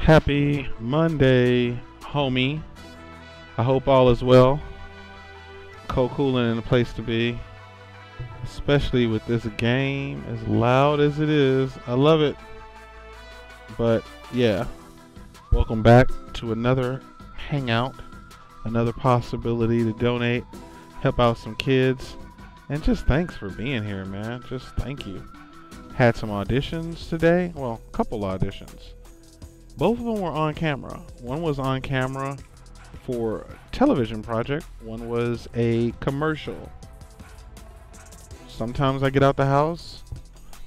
Happy Monday, homie. I hope all is well. Cold cooling and a place to be, especially with this game as loud as it is. I love it. But yeah, welcome back to another hangout, another possibility to donate, help out some kids, and just thanks for being here, man. Just thank you. Had some auditions today. Well, a couple auditions. Both of them were on camera. One was on camera for a television project. One was a commercial. Sometimes I get out the house,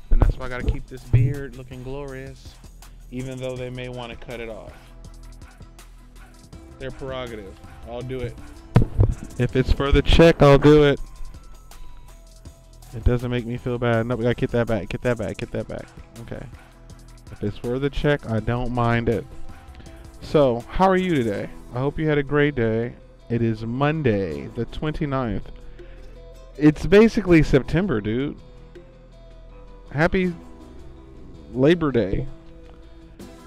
and that's why I gotta keep this beard looking glorious, even though they may want to cut it off. Their prerogative. I'll do it. If it's for the check, I'll do it. It doesn't make me feel bad. No, we gotta get that back. Get that back. Get that back. Okay. If it's for the check, I don't mind it. So, how are you today? I hope you had a great day. It is Monday, the 29th. It's basically September, dude. Happy Labor Day.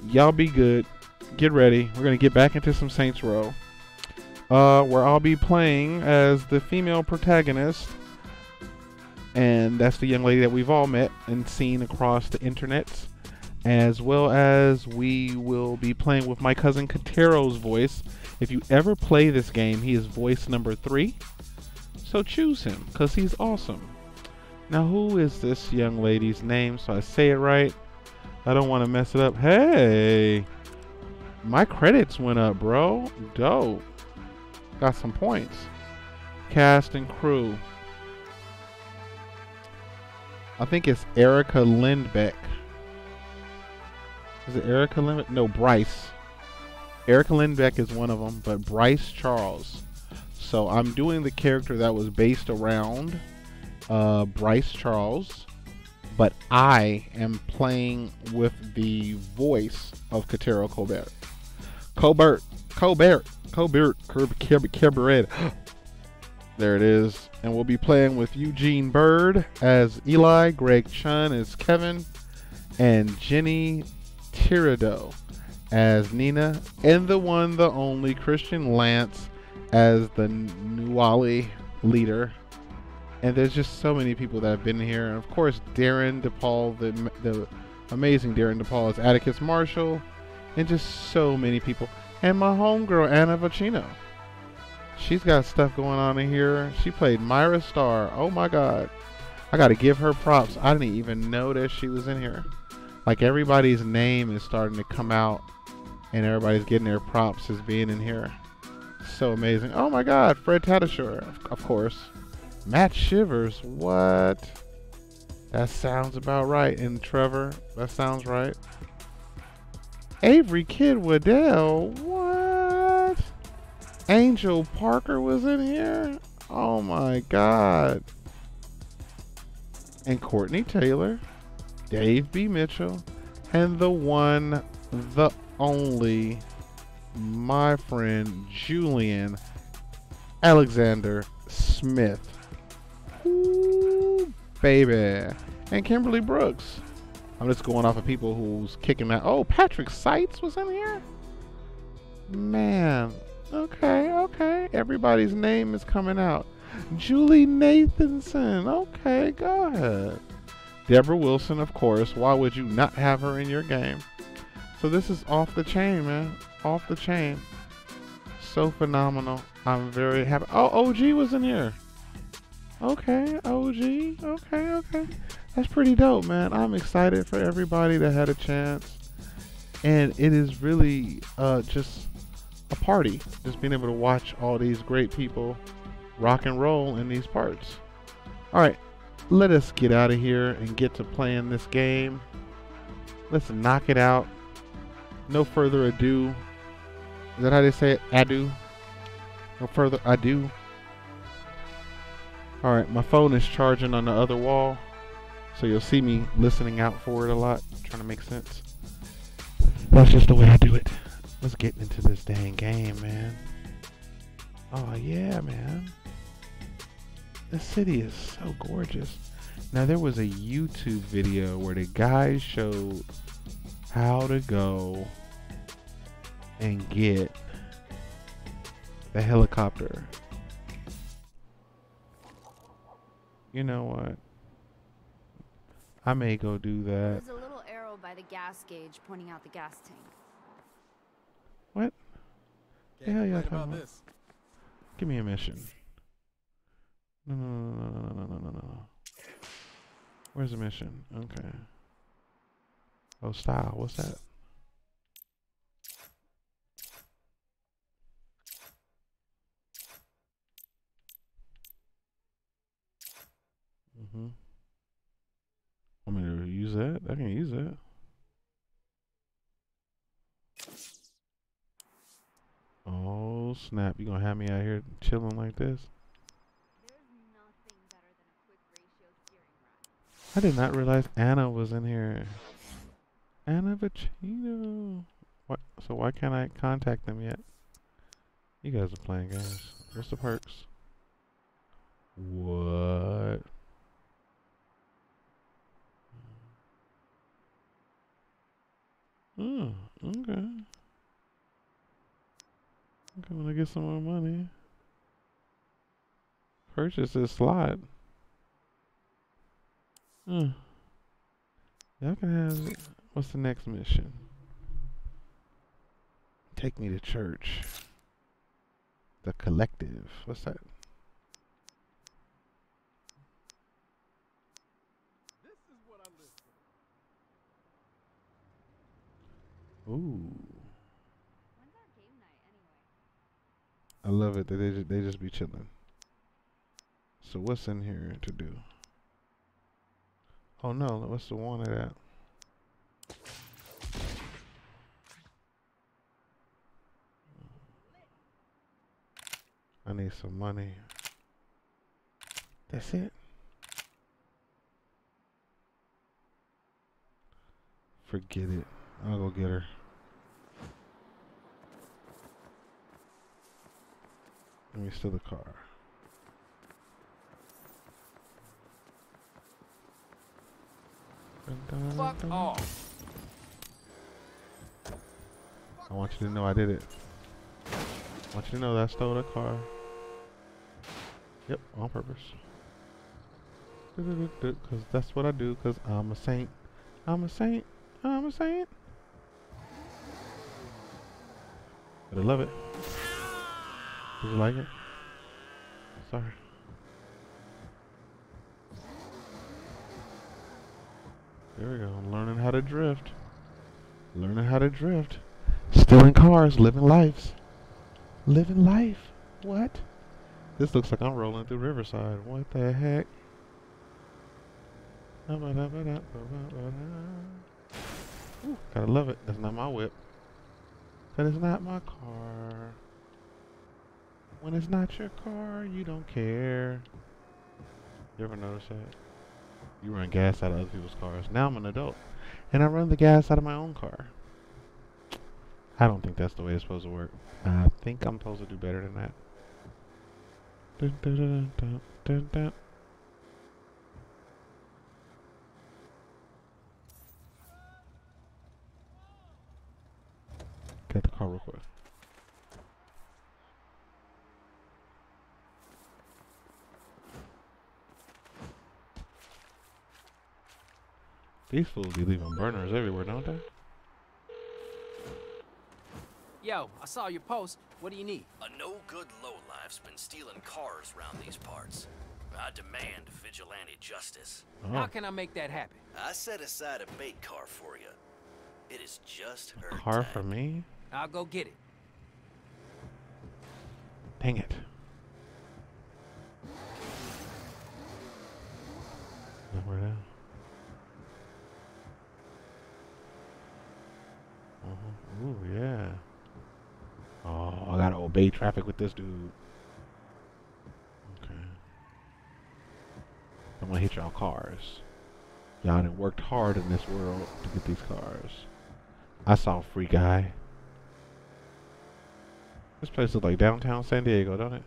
Y'all be good. Get ready. We're going to get back into some Saints Row, where I'll be playing as the female protagonist. And that's the young lady that we've all met and seen across the internets. As well as we will be playing with my cousin Kataro's voice. If you ever play this game, he is voice number 3. So choose him, because he's awesome. Now, who is this young lady's name? So I say it right. I don't want to mess it up. Hey, my credits went up, bro. Dope. Got some points. Cast and crew. I think it's Erica Lindbeck. Is it Erica Lindbeck? No, Bryce. Erica Lindbeck is one of them, but Bryce Charles. So I'm doing the character that was based around Bryce Charles, but I am playing with the voice of Katari Colbert. Colbert. There it is. And we'll be playing with Eugene Bird as Eli, Greg Chun as Kevin, and Jenny Tirado as Nina, and the one, the only Christian Lance as the Nuwali leader. And there's just so many people that have been here. And of course, Darin De Paul, the amazing Darin De Paul as Atticus Marshall, and just so many people. And my homegirl Anna Vocino. She's got stuff going on in here. She played Myra Starr. Oh my God, I got to give her props. I didn't even notice she was in here. Like, everybody's name is starting to come out and everybody's getting their props as being in here. So amazing. Oh my God, Fred Tatasciore, of course. Matt Shivers, what? That sounds about right. And Trevor, that sounds right. Avery Kid Waddell, what? Angel Parker was in here? Oh my God. And Courtney Taylor. Dave B. Mitchell, and the one, the only, my friend Julian Alexander Smith. Ooh, baby. And Kimberly Brooks. I'm just going off of people who's kicking that. Oh, Patrick Seitz was in here? Man. Okay, okay. Everybody's name is coming out. Julie Nathanson. Okay, go ahead. Deborah Wilson, of course. Why would you not have her in your game? So this is off the chain, man. Off the chain. So phenomenal. I'm very happy. Oh, OG was in here. Okay, OG. Okay, okay. That's pretty dope, man. I'm excited for everybody that had a chance. And it is really just a party. Just being able to watch all these great people rock and roll in these parts. All right. Let us get out of here and get to playing this game. Let's knock it out. No further ado. Is that how they say it? Ado. No further ado. All right, my phone is charging on the other wall. So you'll see me listening out for it a lot, trying to make sense. That's just the way I do it. Let's get into this dang game, man. Oh yeah, man. The city is so gorgeous. Now there was a YouTube video where the guy showed how to go and get the helicopter. You know what? I may go do that. There's a little arrow by the gas gauge pointing out the gas tank. What? The hell y'all talking about? Give me a mission. No. Where's the mission? Okay. Oh, style. What's that? Mm-hmm. I'm gonna use that. I can use that. Oh snap! You gonna have me out here chilling like this? I did not realize Anna was in here. Anna Vocino. What? So why can't I contact them yet? You guys are playing games. What's the perks? What? Oh, okay. I'm gonna get some more money. Purchase this slot. Y'all can have it. What's the next mission? Take me to church. The collective. What's that? This is what I listen. Ooh. When's our game night anyway? I love it that they just be chilling. So what's in here to do? Oh no, what's the one of that? I need some money. That's it. Forget it. I'll go get her. Let me steal the car. Fuck off. I want you to know I did it. I want you to know that I stole the car. Yep, on purpose. Because that's what I do, because I'm a saint. I'm a saint. I'm a saint. But I love it. Did you like it? Sorry. There we go. Learning how to drift. Learning how to drift. Stealing cars. Living lives. Living life. What? This looks like I'm rolling through Riverside. What the heck? Ooh, gotta love it. That's not my whip. That is not my car. When it's not your car, you don't care. You ever notice that? You run gas out of other people's cars. Now I'm an adult. And I run the gas out of my own car. I don't think that's the way it's supposed to work. I think I'm supposed to do better than that. Dun, dun, dun, dun, dun, dun. Get the car real quick. These fools be leaving burners everywhere, don't they? Yo, I saw your post. What do you need? A no-good lowlife's been stealing cars around these parts. I demand vigilante justice. Oh. How can I make that happen? I set aside a bait car for you. It is just her time. A car for me? I'll go get it. Dang it. Nowhere now. Ooh, yeah. Oh, I gotta obey traffic with this dude. Okay. I'm gonna hit y'all cars. Y'all done worked hard in this world to get these cars. I saw Free Guy. This place looks like downtown San Diego, don't it?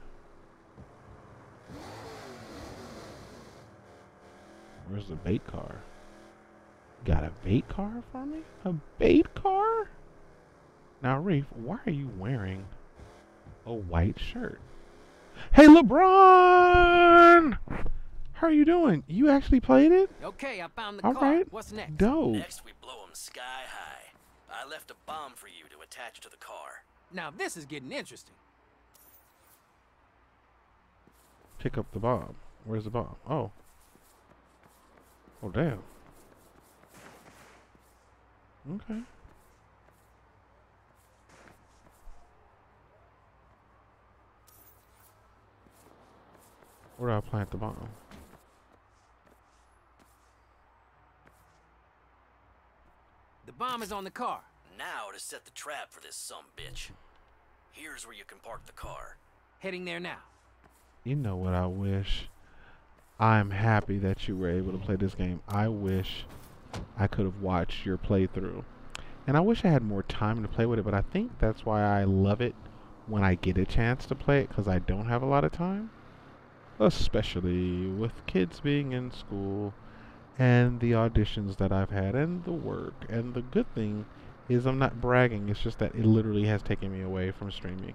Where's the bait car? Got a bait car for me? A bait car? Now, Reef, why are you wearing a white shirt? Hey, LeBron! How are you doing? You actually played it? Okay, I found the car. All right. What's next? Dope. Next, we blow them sky high. I left a bomb for you to attach to the car. Now, this is getting interesting. Pick up the bomb. Where's the bomb? Oh. Oh, damn. Okay. Where do I plant the bomb? The bomb is on the car. Now to set the trap for this sumbitch. Here's where you can park the car. Heading there now. You know what I wish? I'm happy that you were able to play this game. I wish I could have watched your playthrough. And I wish I had more time to play with it, but I think that's why I love it when I get a chance to play it, because I don't have a lot of time. Especially with kids being in school and the auditions that I've had and the work. And the good thing is I'm not bragging, it's just that it literally has taken me away from streaming.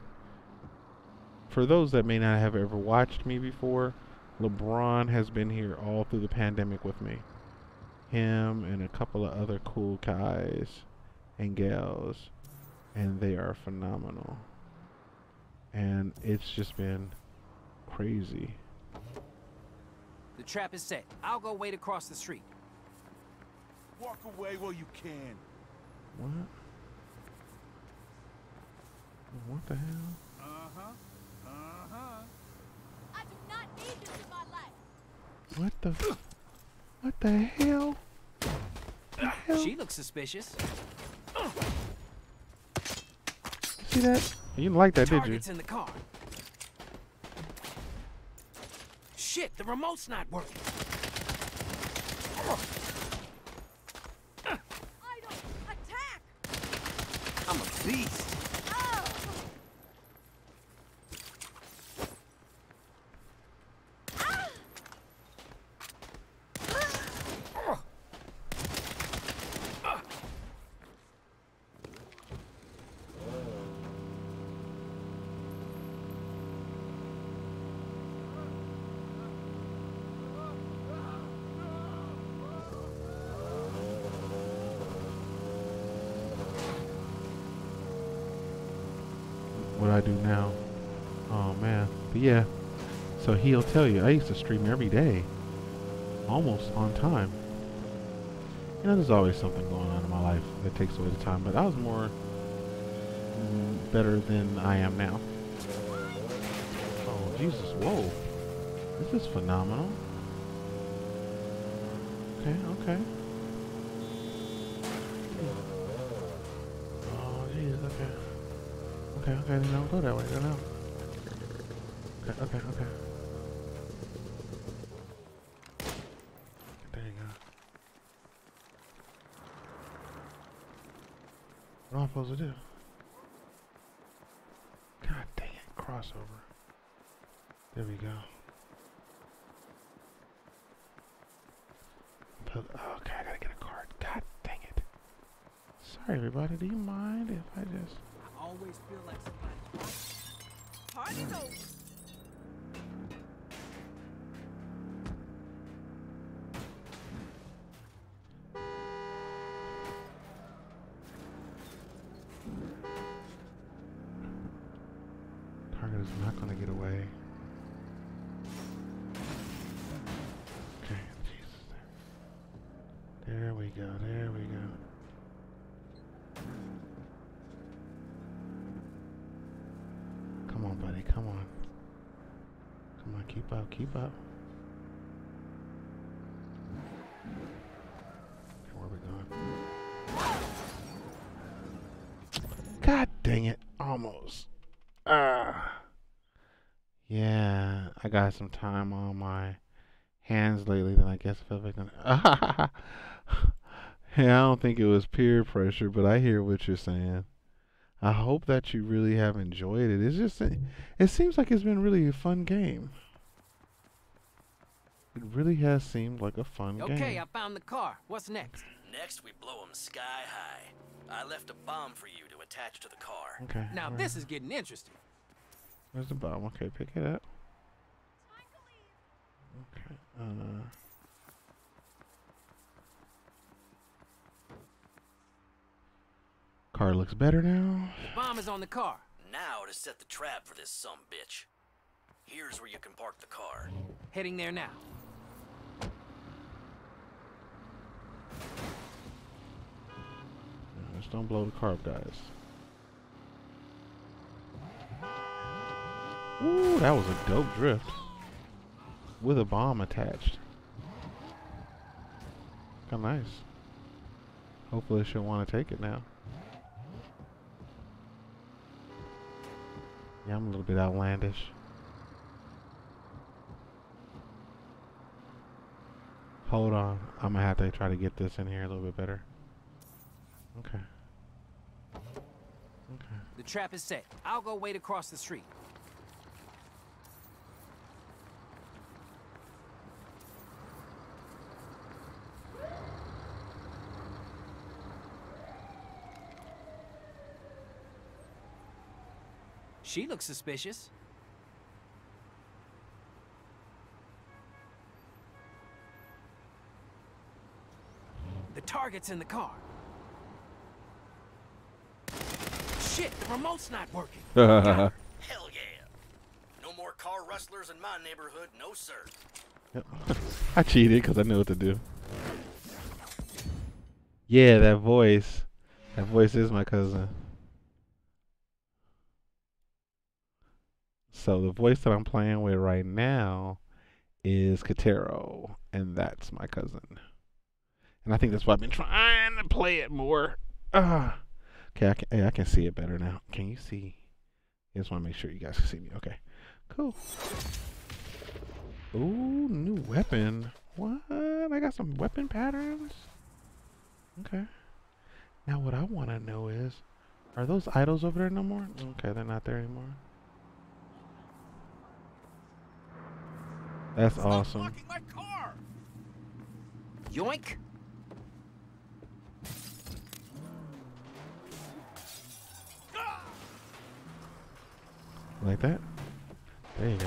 For those that may not have ever watched me before, LeBron has been here all through the pandemic with me. Him and a couple of other cool guys and gals, and they are phenomenal. And it's just been crazy. The trap is set. I'll go wait across the street. Walk away while you can. What? What the hell? Uh-huh. Uh-huh. I do not need this in my life. What the f what the hell? The hell? She looks suspicious. See that? You didn't like that, did you? It's in the car. Shit, the remote's not working. Idle, attack! I'm a beast. Oh. Ah. I do now. Oh man, but yeah, so he'll tell you I used to stream every day almost on time. You know, there's always something going on in my life that takes away the time, but I was more better than I am now. Oh Jesus, whoa, this is phenomenal. Okay, okay. Okay, okay, then don't go that way, don't know. Okay, okay, okay. There you go. What am I supposed to do? God dang it, crossover. There we go. But, okay, I gotta get a card. God dang it. Sorry everybody, do you mind if I just... always feel like somebody. Party's over. Target is not going to get away. Okay, Jesus. There we go. There we go. Come on. Come on, keep up, keep up. Where are we going? God dang it, almost. Yeah, I got some time on my hands lately, then I guess I felt like I don't think it was peer pressure, but I hear what you're saying. I hope that you really have enjoyed it. It's just, it seems like it's been really a fun game. It really has seemed like a fun game. Okay, I found the car. What's next? Next, we blow them sky high. I left a bomb for you to attach to the car. Okay. Now this is getting interesting. Where's the bomb? Okay, pick it up. Okay. Car looks better now. The bomb is on the car. Now to set the trap for this sumbitch. Here's where you can park the car. Heading there now. Just don't blow the car up, guys. Ooh, that was a dope drift. With a bomb attached. Kinda nice. Hopefully she'll want to take it now. Yeah, I'm a little bit outlandish. Hold on. I'm gonna have to try to get this in here a little bit better. Okay. Okay. The trap is set. I'll go wait across the street. She looks suspicious. The target's in the car. Shit, the remote's not working. Hell yeah. No more car rustlers in my neighborhood, no sir. Yep. I cheated because I knew what to do. Yeah, that voice. That voice is my cousin. So the voice that I'm playing with right now is Kataro, and that's my cousin. And I think that's why I've been trying to play it more. Okay, I can see it better now. Can you see? I just want to make sure you guys can see me. Okay, cool. Ooh, new weapon. What? I got some weapon patterns? Okay. Now what I want to know is, are those idols over there no more? Okay, they're not there anymore. That's awesome. Stop blocking my car! Yoink! Like that? There you go.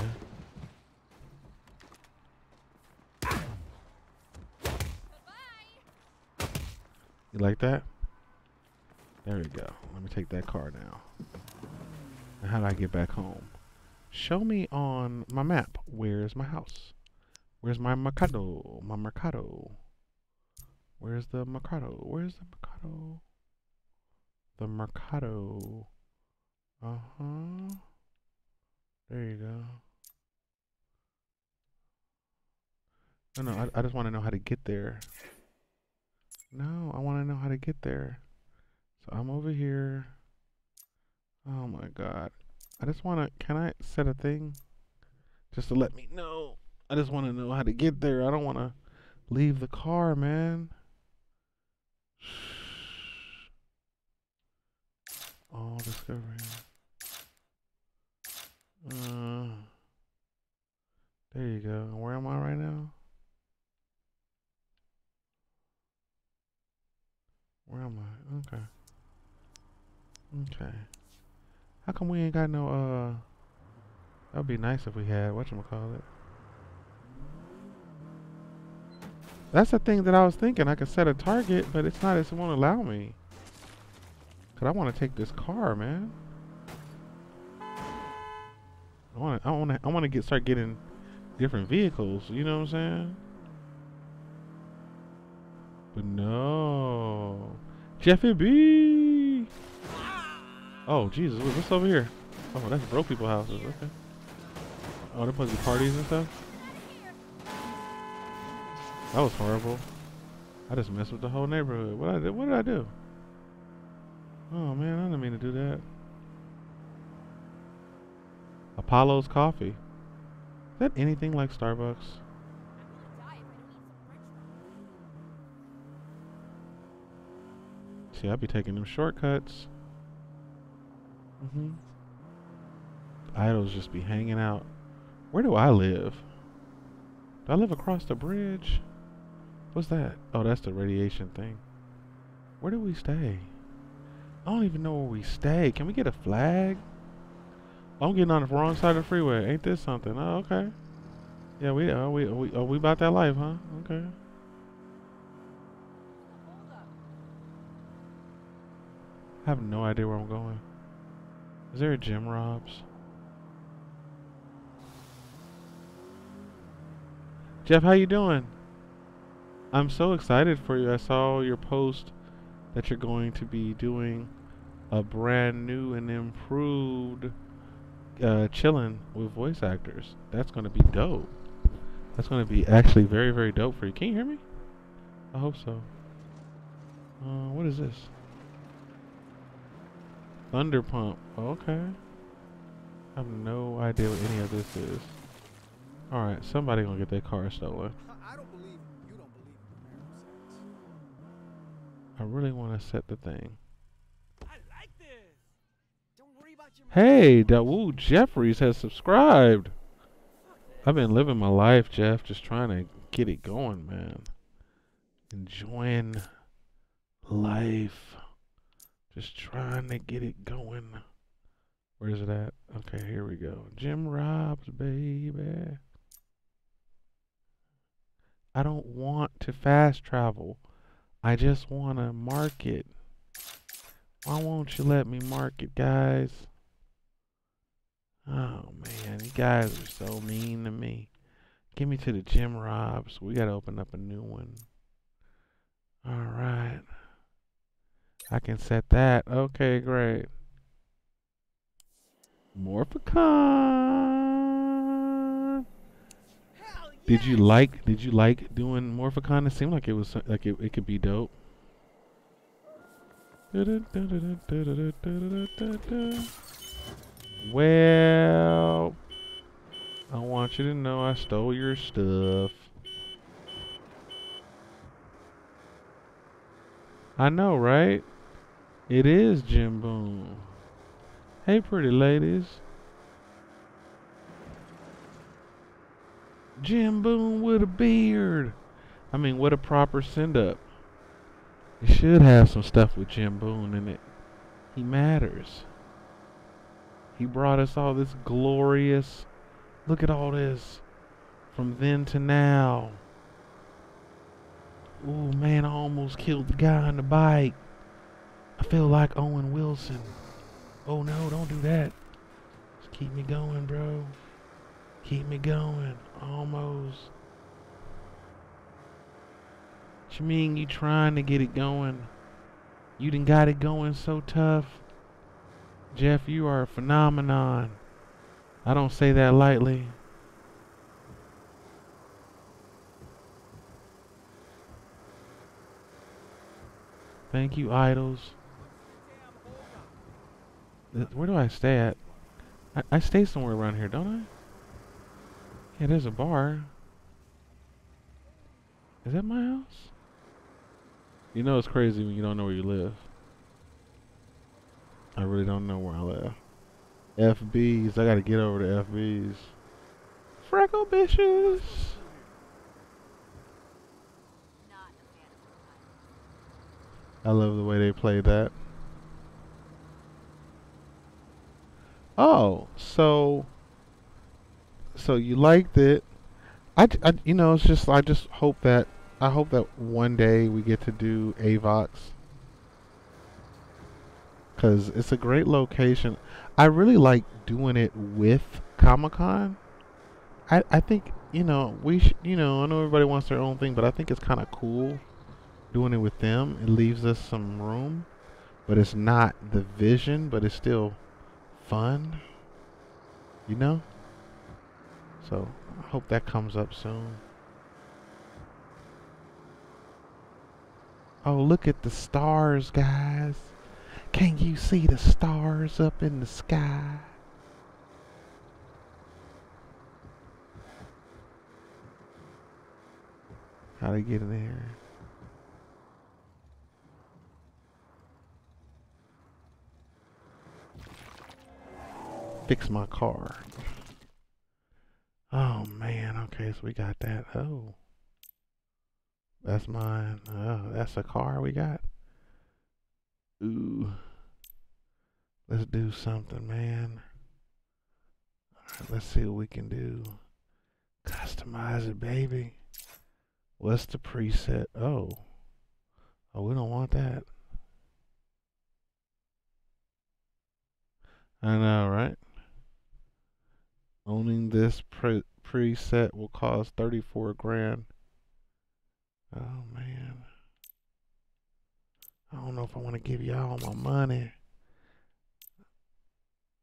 Bye-bye. You like that? There we go. Let me take that car now. Now how do I get back home? Show me on my map. Where's my house? Where's my mercado? My mercado. Where's the mercado? Where's the mercado? The mercado. Uh-huh. There you go. No, no, I just want to know how to get there. No, I want to know how to get there. So I'm over here. Oh my god. I just want to, can I set a thing? Just to let me know. I just want to know how to get there. I don't want to leave the car, man. All discovery. There you go. Where am I right now? Where am I? Okay. Okay. How come we ain't got no, that would be nice if we had, whatchamacallit. That's the thing that I was thinking. I could set a target, but it's not, it won't allow me. Because I want to take this car, man. I want to start getting different vehicles, you know what I'm saying? But no. Jeffy B! Oh, Jesus, what's over here? Oh, that's broke people's houses, okay. Oh, they're supposed to be parties and stuff? That was horrible. I just messed with the whole neighborhood. What did I do? Oh, man, I didn't mean to do that. Apollo's Coffee. Is that anything like Starbucks? See, I be taking them shortcuts. Mm-hmm. Idols just be hanging out. Where do I live? Do I live across the bridge? What's that? Oh, that's the radiation thing. Where do we stay? I don't even know where we stay. Can we get a flag? I'm getting on the wrong side of the freeway. Ain't this something? Oh, okay. Yeah, we about that life, huh? Okay. I have no idea where I'm going. Is there a gym, Robs? Jeff, how you doing? I'm so excited for you. I saw your post that you're going to be doing a brand new and improved chillin' with voice actors. That's going to be dope. That's going to be actually very, very dope for you. Can you hear me? I hope so. What is this? Thunder Pump. Okay. I have no idea what any of this is. All right, somebody gonna get their car stolen. I don't believe you don't believe the I really want to set the thing. I like this. Don't worry about your hey, Dawood Jeffries has subscribed. I've been living my life, Jeff, just trying to get it going, man. Enjoying life. Just trying to get it going. Where is it at? Okay, here we go. Jim Robs, baby. I don't want to fast travel. I just want to mark it. Why won't you let me mark it, guys? Oh, man. You guys are so mean to me. Get me to the Jim Robs. We got to open up a new one. All right. I can set that. Okay, great. Morphicon. Hell yeah. Did you like doing Morphicon? It seemed like it was like it could be dope. Well, I want you to know I stole your stuff. I know, right? It is Jim Boom. Hey, pretty ladies. Jim Boom with a beard. I mean, what a proper send-up. It should have some stuff with Jim Boom in it. He matters. He brought us all this glorious... Look at all this. From then to now. Ooh, man, I almost killed the guy on the bike. I feel like Owen Wilson. Oh no, don't do that. Just keep me going, bro. Keep me going. Almost. What you mean you trying to get it going? You done got it going so tough. Jeff, you are a phenomenon. I don't say that lightly. Thank you, idols. Where do I stay at? I stay somewhere around here, don't I? Yeah, there's a bar. Is that my house? You know it's crazy when you don't know where you live. I really don't know where I live. FBs. I gotta get over to FBs. Freckle bitches! I love the way they played that. Oh, so you liked it. I you know, it's just, I just hope that, one day we get to do AVOX. 'Cause it's a great location. I really like doing it with Comic-Con. I think, you know, you know, I know everybody wants their own thing, but I think it's kind of cool doing it with them. It leaves us some room, but it's not the vision, but it's still fun, you know? So I hope that comes up soon. Oh, look at the stars, guys. Can you see the stars up in the sky? How'd I get in there? fix my car. Oh, man. Okay, so we got that. Oh. That's mine. Oh, that's a car we got. Ooh. Let's do something, man. Alright, let's see what we can do. Customize it, baby. What's the preset? Oh. Oh, we don't want that. I know, right? Owning this preset will cost $34,000. Oh, man. I don't know if I want to give y'all my money.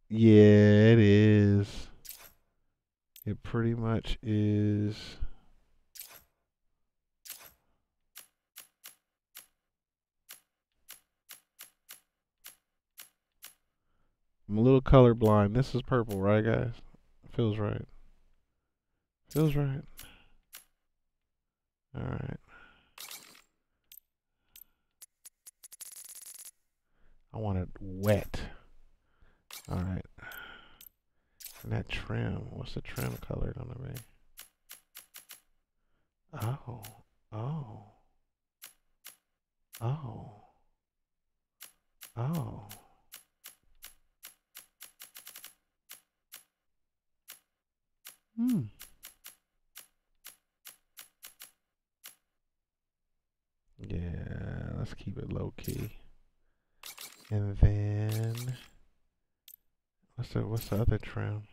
Yeah, it is. It pretty much is. I'm a little colorblind. This is purple, right, guys? Feels right. Feels right. All right. I want it wet. All right. And that trim. What's the trim color gonna be? Oh. Oh. Oh. Oh. Hmm. Yeah, let's keep it low key. And then what's the other trim?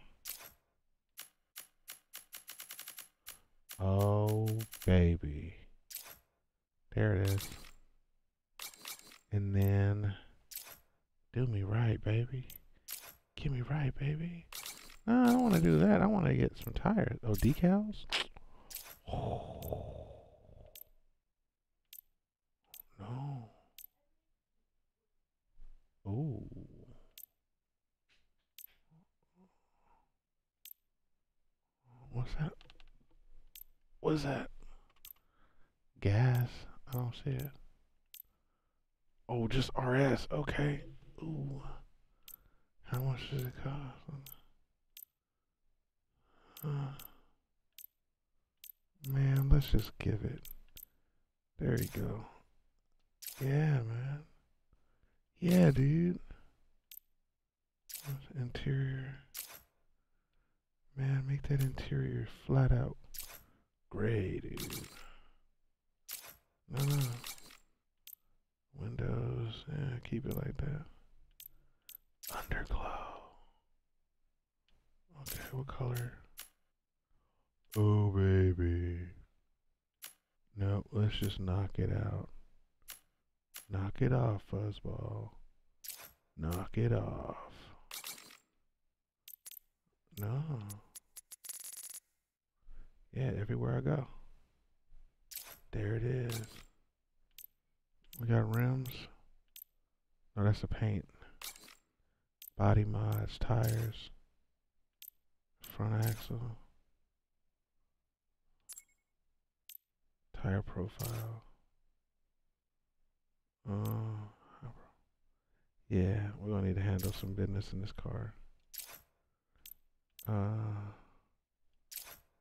Oh baby. There it is. And then do me right, baby. Give me right, baby. No, I don't want to do that. I want to get some tires. Oh, decals? Oh. No. Oh. What's that? What is that? Gas? I don't see it. Oh, just RS. Okay. Ooh. How much does it cost? Man, let's just give it. There you go. Yeah, man. Yeah, dude. Interior. Man, make that interior flat out gray, dude. No. Windows. Yeah, keep it like that. Underglow. Okay, what color? Oh, baby. Nope, let's just knock it out. Knock it off, fuzzball. Knock it off. No. Yeah, everywhere I go. There it is. We got rims. Oh, that's the paint. Body mods, tires. Front axle. Tire profile. Yeah, we're gonna need to handle some business in this car.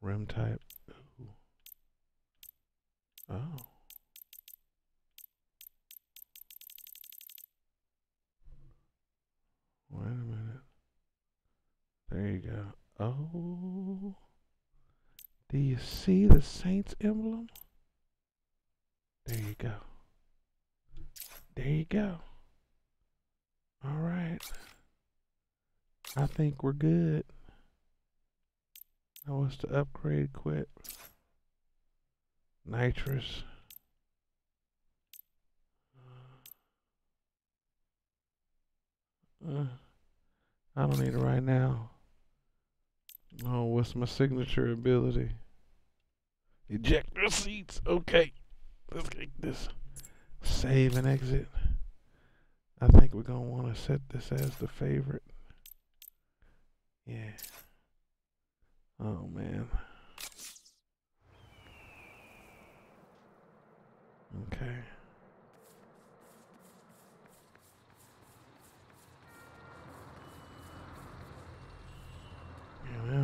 Rim type. Ooh. Oh. Wait a minute. There you go. Oh. Do you see the Saints emblem? There you go. There you go. All right. I think we're good. I was to upgrade, quit. Nitrous. I don't need it right now. Oh, what's my signature ability? Eject receipts. Okay. Let's get this. Save and exit. I think we're going to want to set this as the favorite. Yeah. Oh, man. Okay.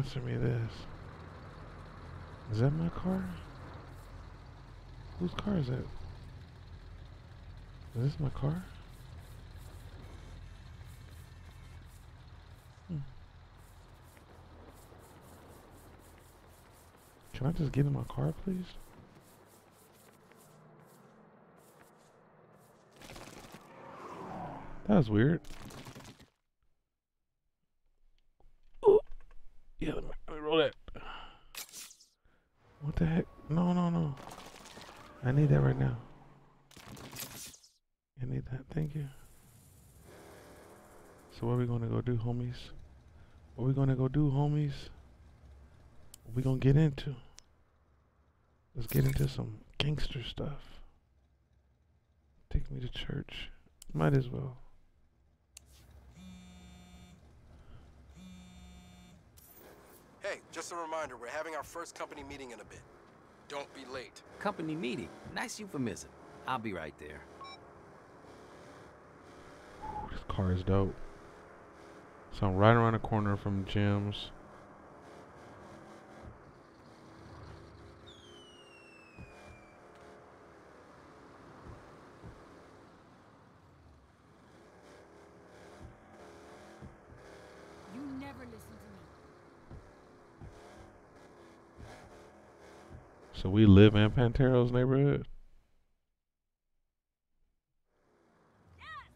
answer me this. Is that my car? Whose car is that? Is this my car? Can I just get in my car, please? That was weird. Ooh. Yeah, let me roll that. What the heck? No, no, no. I need that right now. I need that. Thank you. So what are we gonna go do, homies? What are we gonna go do, homies? What are we gonna get into? Let's get into some gangster stuff. Take me to church. Might as well. Hey, just a reminder, we're having our first company meeting in a bit. Don't be late. Company meeting? Nice euphemism. I'll be right there. Ooh, this car is dope. So I'm right around the corner from Jim's. So we live in Pantero's neighborhood? Yes.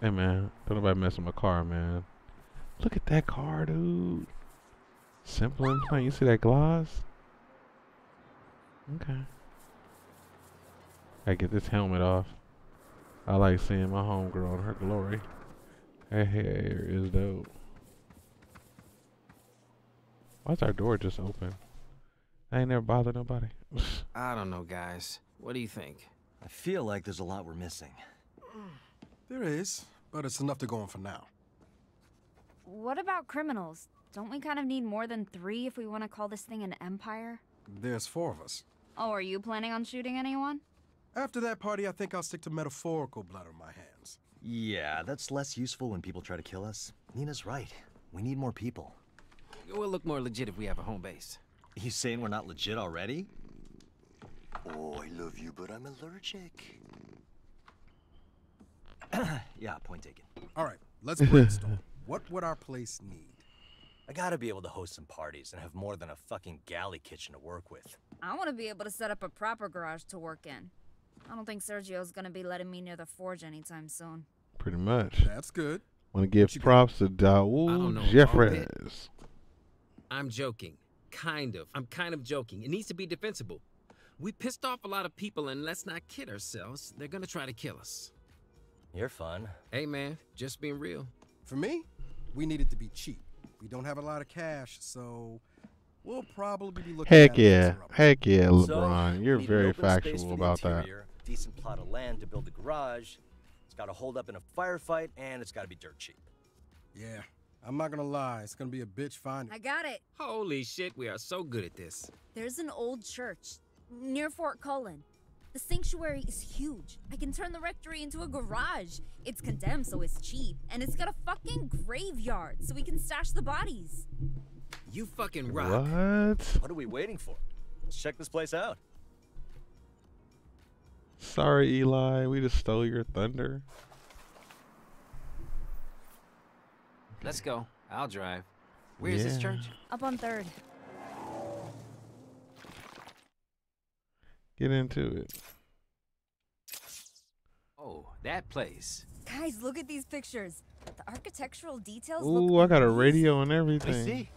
Hey man, don't nobody mess with my car, man. Look at that car, dude. Simple and plain. You see that gloss? Okay. I get this helmet off. I like seeing my homegirl in her glory. Her hair is dope. Why's our door just open? I ain't never bothered nobody. I don't know, guys. What do you think? I feel like there's a lot we're missing. There is, but it's enough to go on for now. What about criminals? Don't we kind of need more than 3 if we want to call this thing an empire? There's 4 of us. Oh, are you planning on shooting anyone? After that party, I think I'll stick to metaphorical blood on my hands. Yeah, that's less useful when people try to kill us. Nina's right. We need more people. We'll look more legit if we have a home base. You saying we're not legit already? Oh, I love you, but I'm allergic. Yeah, point taken. All right, let's brainstorm. What would our place need? I gotta be able to host some parties and have more than a fucking galley kitchen to work with. I want to be able to set up a proper garage to work in. I don't think Sergio's gonna be letting me near the forge anytime soon. Pretty much. That's good. Want to give props to Dawood Jeffries. I'm joking. Kind of. I'm kind of joking. It needs to be defensible. We pissed off a lot of people, and let's not kid ourselves. They're gonna try to kill us. You're fun. Hey, man. Just being real. For me, we need it to be cheap. We don't have a lot of cash, so... We'll probably be looking at it. Heck yeah, LeBron. So, you're very factual about that. Decent plot of land to build a garage. It's got to hold up in a firefight, and it's got to be dirt cheap. Yeah, I'm not gonna lie. It's gonna be a bitch finding. I got it. Holy shit, we are so good at this. There's an old church near Fort Cullen. The sanctuary is huge. I can turn the rectory into a garage. It's condemned, so it's cheap, and it's got a fucking graveyard, so we can stash the bodies. You fucking rock. What are we waiting for? Let's check this place out. Sorry, Eli. We just stole your thunder. Okay. Let's go. I'll drive. Where's this church? Up on 3rd. Get into it. Oh, that place. Guys, look at these pictures. The architectural details. Ooh, I got a radio and everything. I see.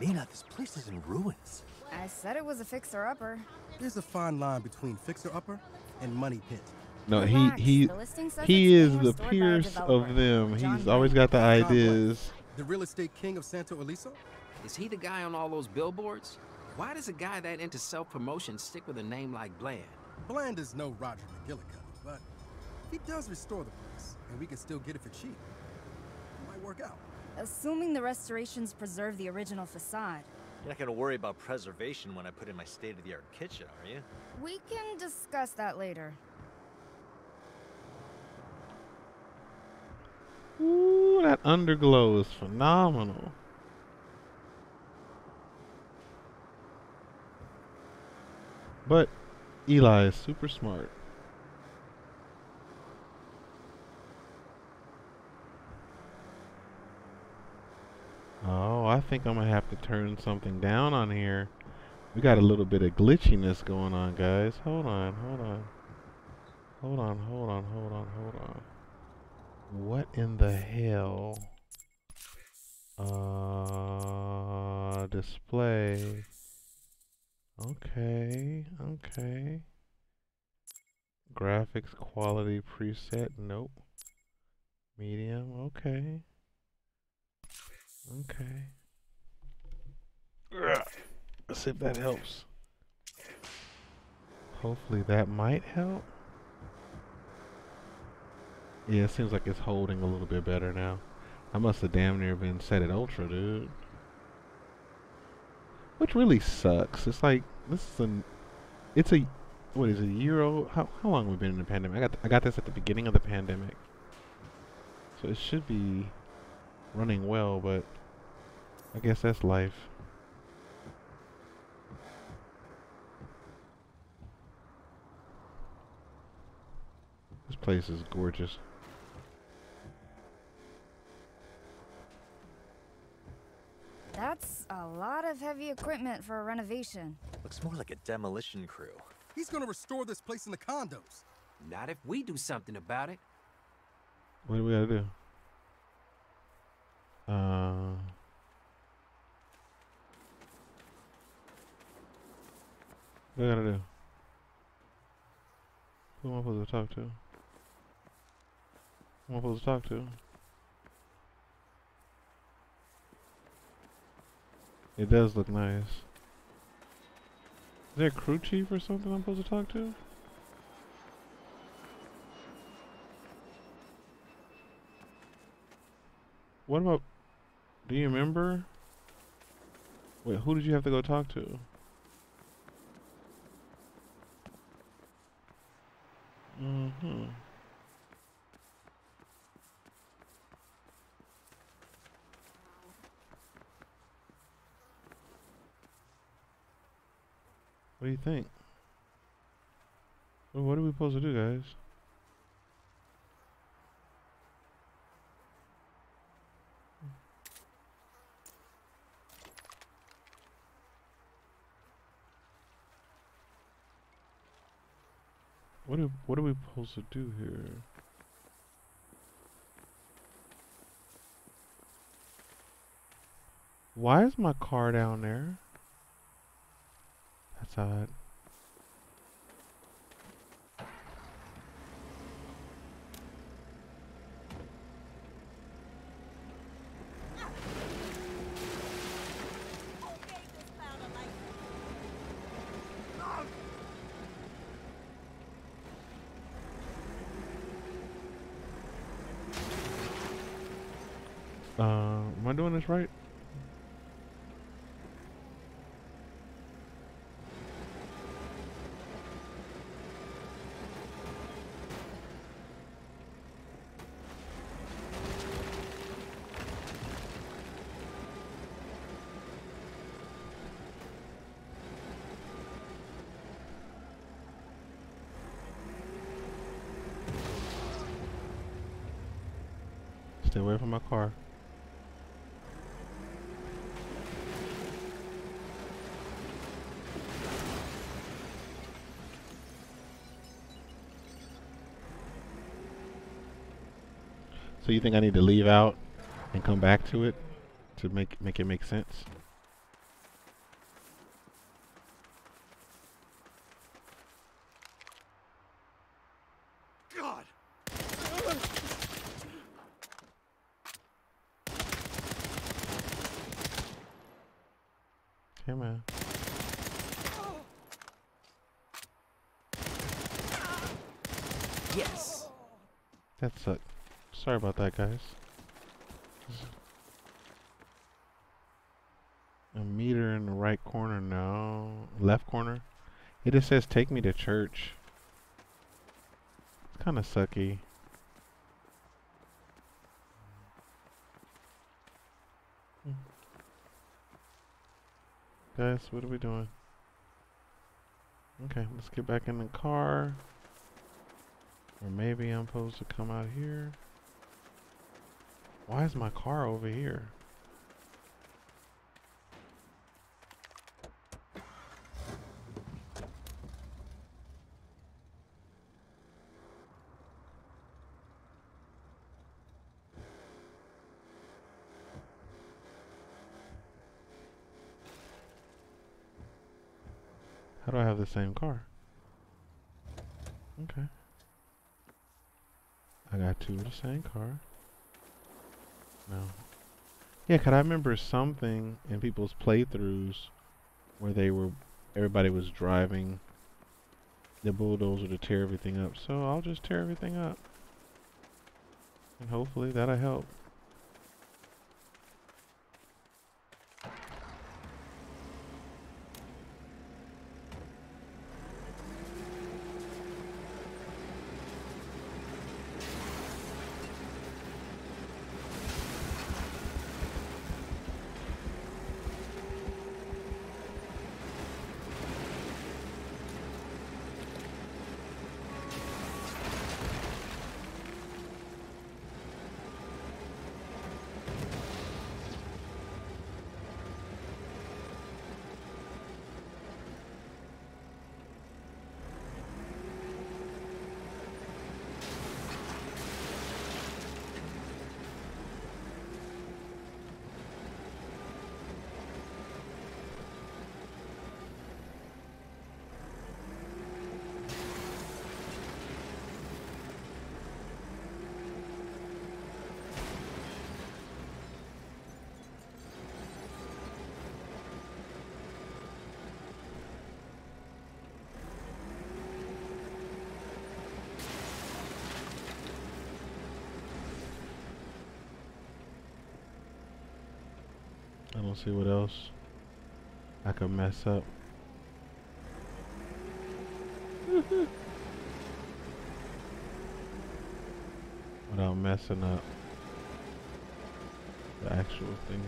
Nina, this place is in ruins. I said it was a fixer-upper. There's a fine line between fixer-upper and money pit. No, he is the Pierce of them. He's always got the ideas. The real estate king of Santo Ileso? Is he the guy on all those billboards? Why does a guy that into self-promotion stick with a name like Bland? Bland is no Roger McGillicuddy, but he does restore the place, and we can still get it for cheap. It might work out. Assuming the restorations preserve the original facade. You're not gonna worry about preservation when I put in my state-of-the-art kitchen, are you? We can discuss that later. underglow is phenomenal. But Eli is super smart. Oh, I think I'm gonna have to turn something down on here. We got a little bit of glitchiness going on, guys. Hold on, hold on. Hold on, hold on, hold on, hold on. What in the hell? Display. Okay, okay. Graphics quality preset, nope. Medium, okay. Okay. Let's see if that helps. Hopefully that might help. Yeah, it seems like it's holding a little bit better now. I must have damn near been set at ultra, dude. Which really sucks. It's like, this is an, it's a, what is it, a year old? How long have we been in the pandemic? I got this at the beginning of the pandemic. So it should be running well, but I guess that's life. This place is gorgeous. That's a lot of heavy equipment for a renovation. Looks more like a demolition crew. He's gonna restore this place in the condos. Not if we do something about it. What do we gotta do? What do I gotta do? Who am I supposed to talk to? Who am I supposed to talk to? It does look nice. Is there a crew chief or something I'm supposed to talk to? What about... Do you remember? Wait, who did you have to go talk to? Mm-hmm. What do you think? Well, what are we supposed to do, guys? What are we supposed to do here? Why is my car down there? That's odd. Am I doing this right? Stay away from my car. So you think I need to leave out and come back to it to make it make sense? God. Come on. Yes. That sucked. Sorry about that, guys. A meter in the right corner now. Left corner. It just says take me to church. It's kind of sucky. Guys, what are we doing? Okay, let's get back in the car. Or maybe I'm supposed to come out here. Why is my car over here? How do I have the same car? Okay. I got two of the same car. No. Yeah, 'cause I remember something in people's playthroughs where they were, everybody was driving the bulldozer to tear everything up. So I'll just tear everything up. And hopefully that'll help. I don't see what else I could mess up. Without messing up the actual thing.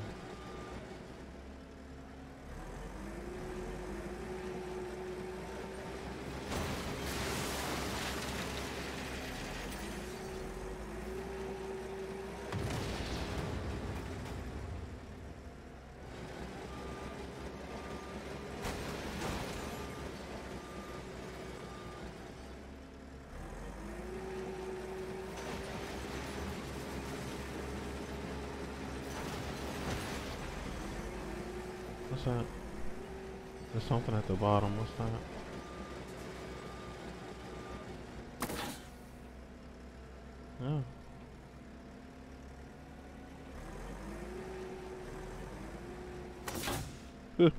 What's that? There's something at the bottom. What's that? Oh. Good.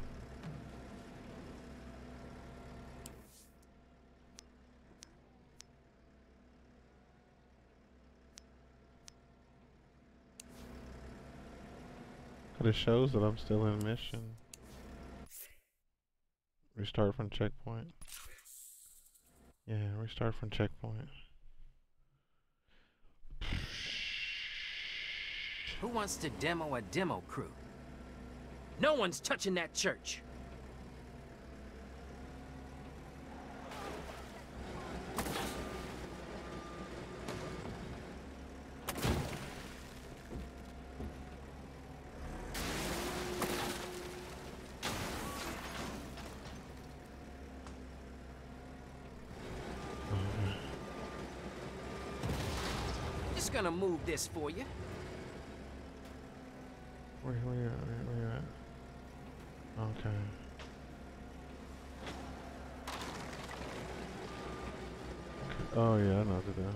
But it shows that I'm still in mission. Restart from checkpoint. Yeah, restart from checkpoint. Who wants to demo a demo crew? No one's touching that church. Gonna move this for you. Where you at? Okay. Oh yeah, I know what to do.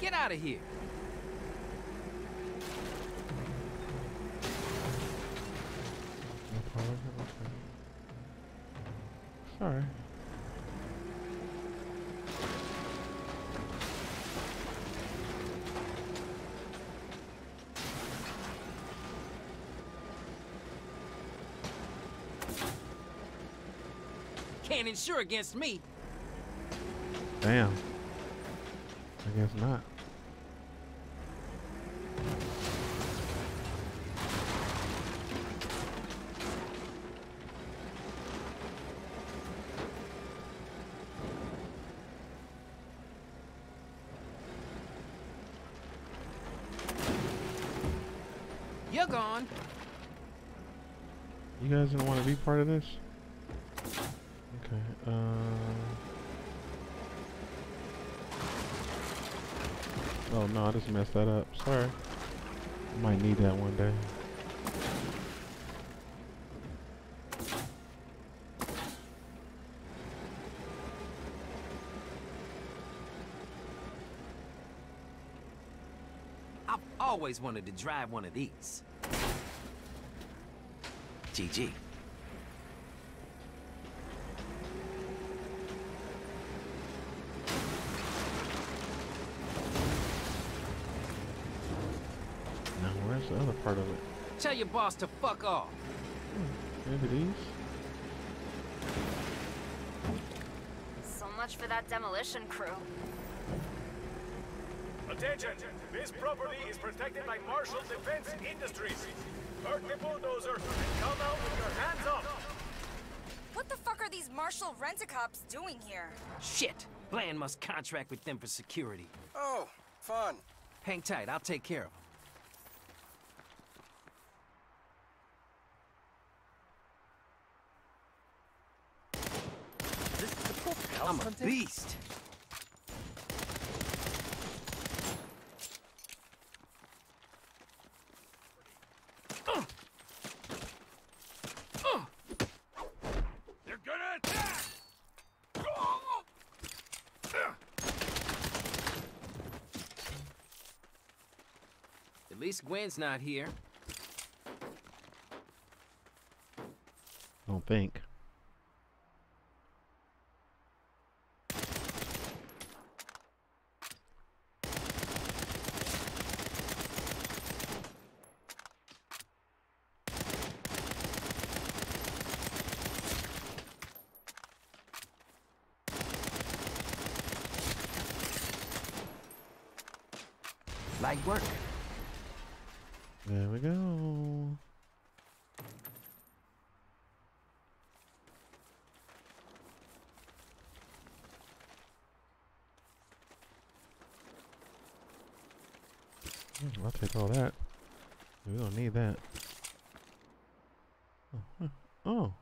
Get out of here. Sorry. Can't insure against me. Damn. I guess not. You're gone. You guys don't want to be part of this? Okay. Oh no, I just messed that up. Sorry. Might need that one day. I've always wanted to drive one of these. GG. The other part of it. Tell your boss to fuck off. Maybe these. So much for that demolition crew. Attention! This property is protected by Marshall Defense Industries. Hurt the bulldozer and come out with your hands up. What the fuck are these Marshall rent-a-cops doing here? Shit! Bland must contract with them for security. Oh, fun. Hang tight, I'll take care of them. I'm a beast. They're gonna attack. At least Gwen's not here. Don't think. Light work. There we go. I'll take all that. We don't need that. Oh. Oh.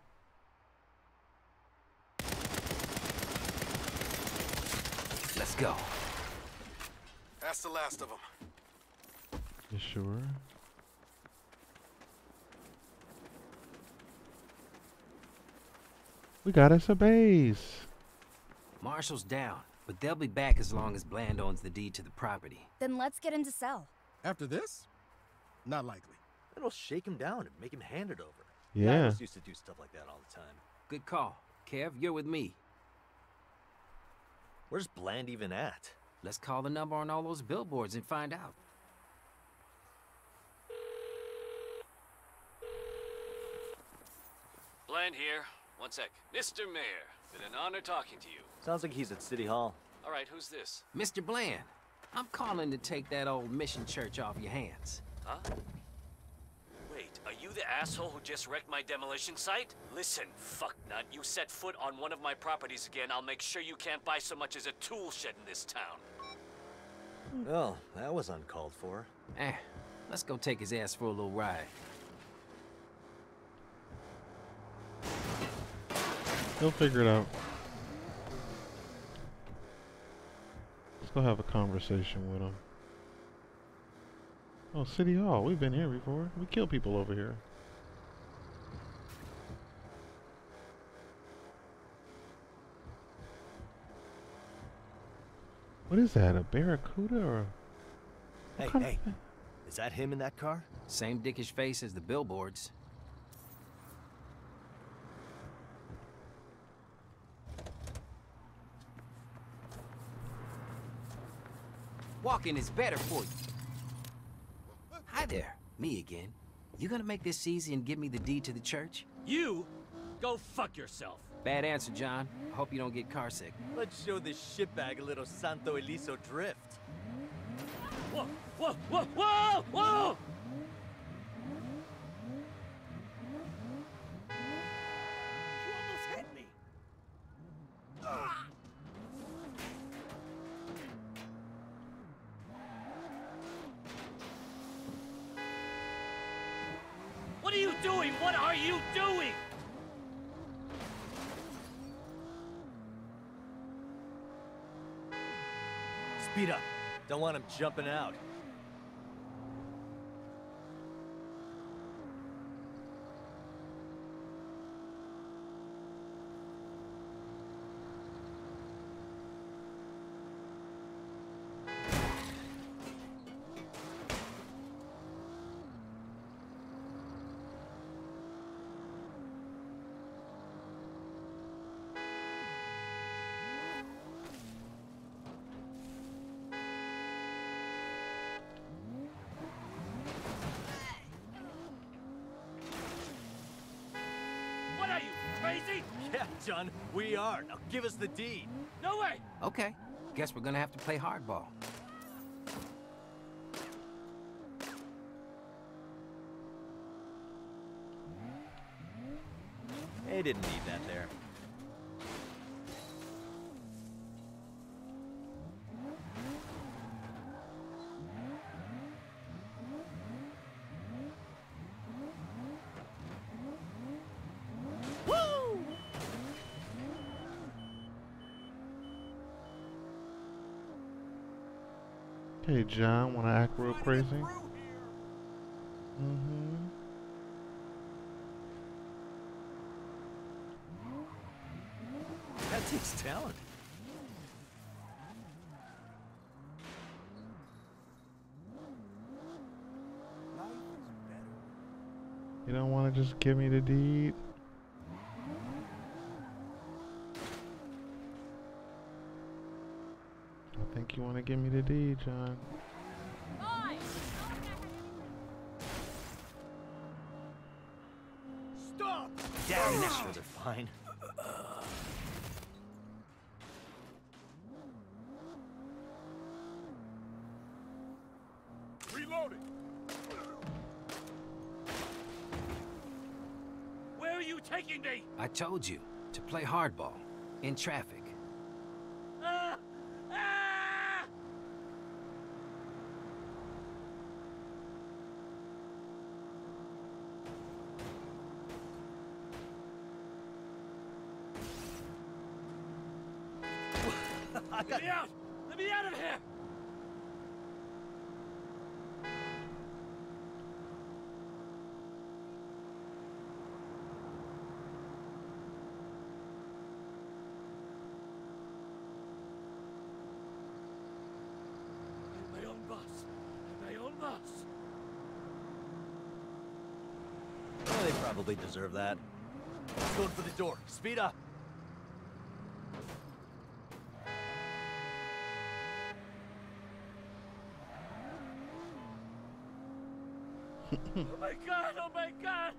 Let's go. That's the last of them. You sure? We got us a base. Marshall's down, but they'll be back as long as Bland owns the deed to the property. Then let's get him to sell. After this? Not likely. It'll shake him down and make him hand it over. Yeah. I just used to do stuff like that all the time. Good call. Kev, you're with me. Where's Bland even at? Let's call the number on all those billboards and find out. Bland here. One sec. Mr. Mayor, been an honor talking to you. Sounds like he's at City Hall. All right, who's this? Mr. Bland, I'm calling to take that old mission church off your hands. Huh? Wait, are you the asshole who just wrecked my demolition site? Listen, fucknut, you set foot on one of my properties again, I'll make sure you can't buy so much as a tool shed in this town. Well, that was uncalled for. Eh, let's go take his ass for a little ride. He'll figure it out. Let's go have a conversation with him. Oh, City Hall. We've been here before. We kill people over here. What is that? A barracuda or a... Hey. Is that him in that car? Same dickish face as the billboards. Walking is better for you. Hi there, me again. You gonna make this easy and give me the deed to the church? You? Go fuck yourself. Bad answer, John. I hope you don't get carsick. Let's show this shitbag a little Santo Ileso drift. Whoa, whoa, whoa, whoa, whoa! What are you doing? Speed up. Don't want him jumping out. Yeah, John, we are. Now give us the deed. No way! Okay. Guess we're gonna have to play hardball. They didn't need that there. Hey John, wanna act real crazy? Mm-hmm. That takes talent. You don't wanna just give me the deed? You want to give me the deed, John? Stop! Damn, this was a fine. Reloading. Where are you taking me? I told you to play hardball in traffic. Let me out! Let me out of here! I'm my own boss. I'm my own boss. Well, they probably deserve that. Let's go for the door. Speed up. Oh my god, oh my god,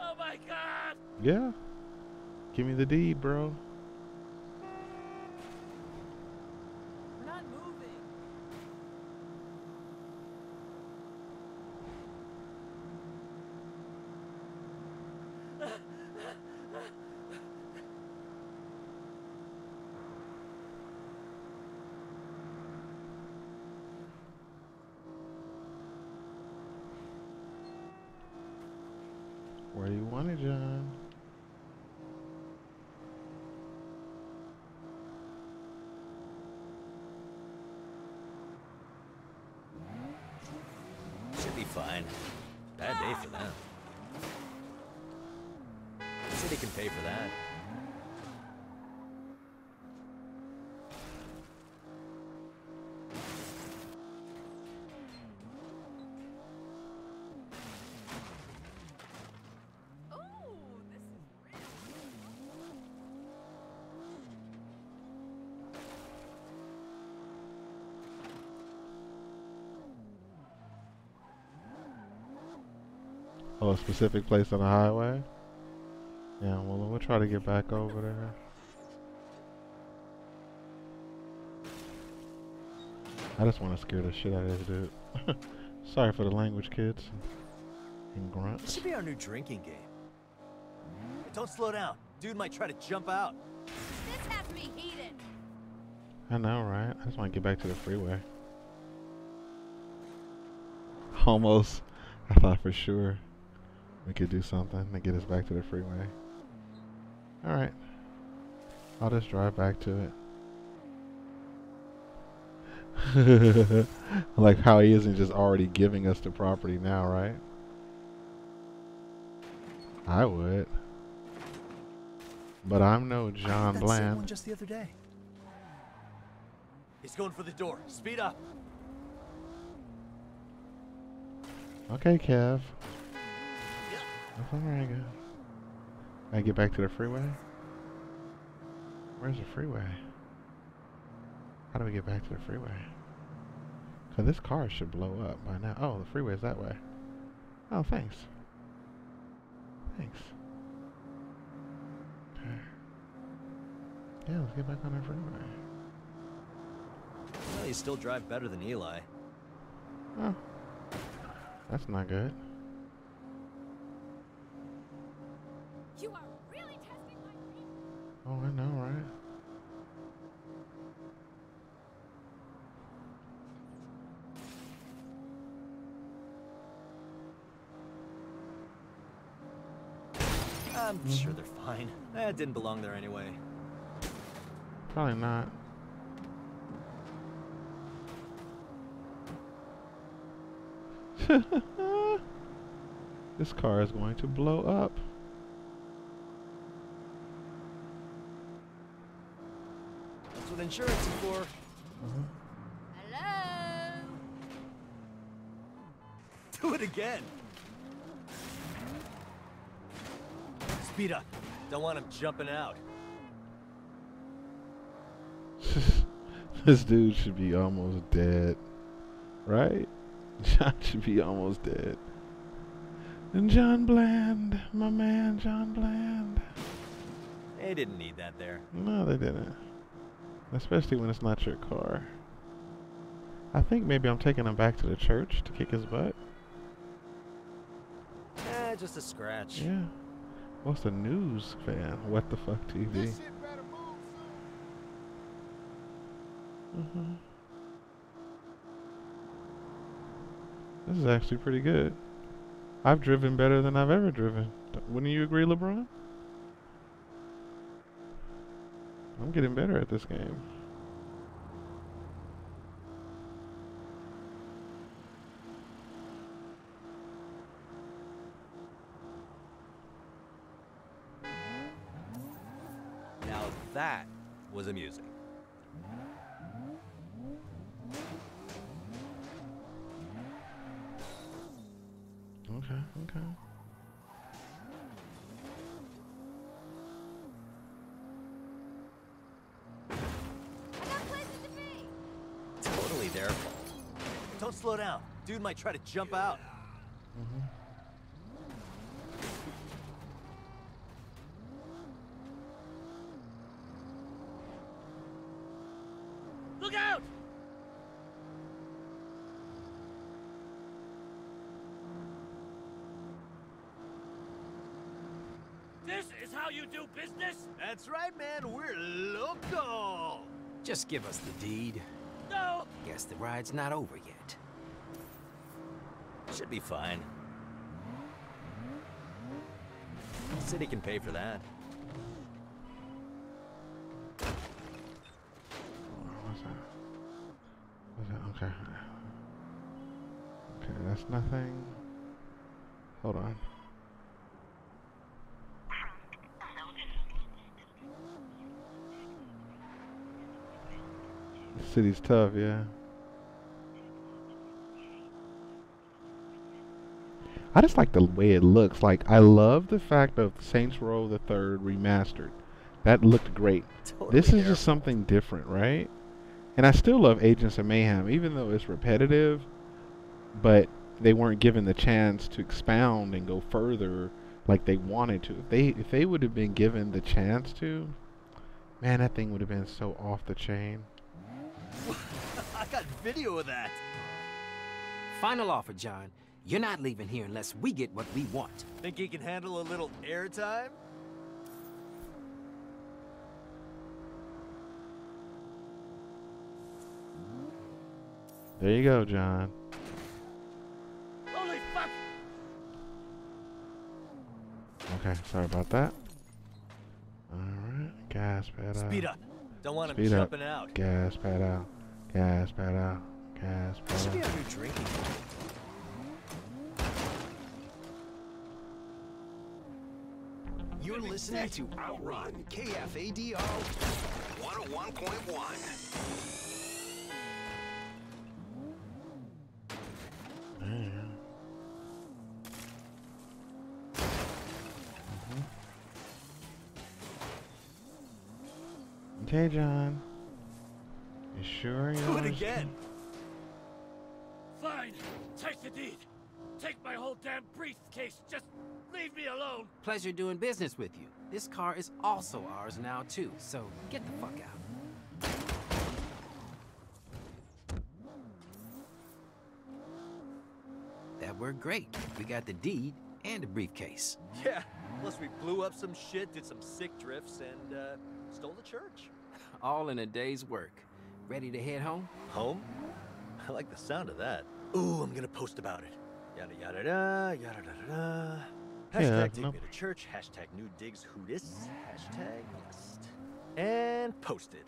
oh my god! Yeah. Give me the deed, bro. We're not moving. Where do you want it, John? Should be fine. Bad day for them. The city can pay for that. Oh, a specific place on the highway? Yeah, well, we'll try to get back over there. I just want to scare the shit out of this dude. Sorry for the language, kids. And grunts. This should be our new drinking game. Hey, don't slow down. Dude might try to jump out. This has to be heated. I know, right? I just want to get back to the freeway. Almost. I thought for sure we could do something to get us back to the freeway. Alright. I'll just drive back to it. Like how he isn't just already giving us the property now, right? I would, but I'm no John Bland. Just the other day. He's going for the door. Speed up. Okay, Kev. Where I go? I get back to the freeway. Where's the freeway? How do we get back to the freeway? Cause this car should blow up by now. Oh, the freeway is that way. Oh, thanks. Thanks. Okay. Yeah, let's get back on our freeway. Well, you still drive better than Eli. Oh, that's not good. You are really testing my patience. Oh, I know, right? I'm sure they're fine. That didn't belong there anyway. Probably not. This car is going to blow up. That's what insurance is for. Hello. Do it again. Speed up. Don't want him jumping out. This dude should be almost dead. Right? John should be almost dead. And John Bland. My man, John Bland. They didn't need that there. No, they didn't. Especially when it's not your car. I think maybe I'm taking him back to the church to kick his butt. Eh, just a scratch. Yeah. What's the news, fan? What the fuck, TV? This shit better move soon. This is actually pretty good. I've driven better than I've ever driven. Wouldn't you agree, LeBron? I'm getting better at this game. That was amusing. Okay, okay. I got places to be. Totally their fault. Don't slow down. Dude might try to jump out. That's right, man. We're local. Just give us the deed. No. Guess the ride's not over yet. Should be fine. The city can pay for that. What's that? What's that? Okay. Okay, that's nothing. Hold on. City's tough, yeah. I just like the way it looks. Like, I love the fact of Saints Row the Third remastered. That looked great. Totally this is terrible. Just something different, right? And I still love Agents of Mayhem, even though it's repetitive, but they weren't given the chance to expound and go further like they wanted to. If they would have been given the chance to, man, that thing would have been so off the chain. I got video of that. Final offer, John. You're not leaving here unless we get what we want. Think you can handle a little airtime? There you go, John. Holy fuck! Okay, sorry about that. Alright, gas pedal. Speed up. Don't want him jumping out. Gas pedal. Gas pedal. Gas pedal. I should be out here drinking. You're listening to Outrun KFADO 101.1. Okay, John. You sure you do it again? Fine. Take the deed. Take my whole damn briefcase. Just leave me alone. Pleasure doing business with you. This car is also ours now, too, so get the fuck out. That worked great. We got the deed and the briefcase. Yeah, plus we blew up some shit, did some sick drifts, and stole the church. All in a day's work. Ready to head home? Home? I like the sound of that. Ooh, I'm gonna post about it. Yada yada da, yada da da. Hashtag take me to church, hashtag new digs who dis, hashtag lust. And posted.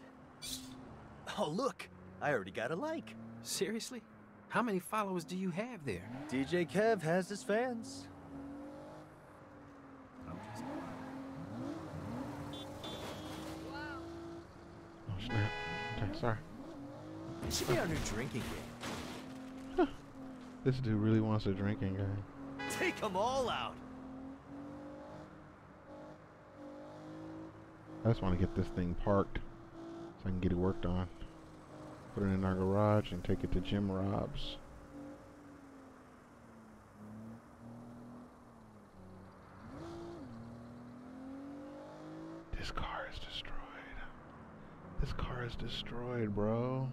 Oh look, I already got a like. Seriously? How many followers do you have there? DJ Kev has his fans. Wow. Oh snap. Okay, sorry. It should be our new drinking game. This dude really wants a drinking game. Take them all out. I just want to get this thing parked so I can get it worked on. Put it in our garage and take it to Jim Rob's. This car is destroyed. This car is destroyed, bro.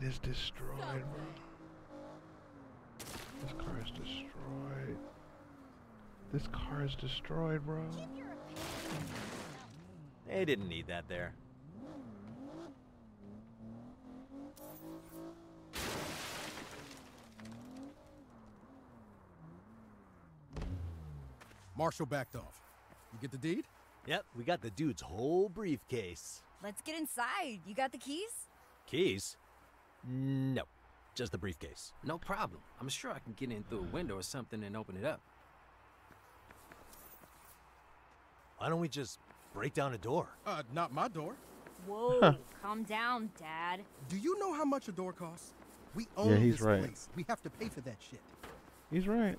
It is destroyed, bro. This car is destroyed. This car is destroyed, bro. They didn't need that there. Marshall backed off. You get the deed? Yep, we got the dude's whole briefcase. Let's get inside. You got the keys? Keys? No, just the briefcase. No problem. I'm sure I can get in through a window or something and open it up. Why don't we just break down a door? Not my door. Whoa, calm down, Dad. Do you know how much a door costs? We own this place. We have to pay for that shit. He's right.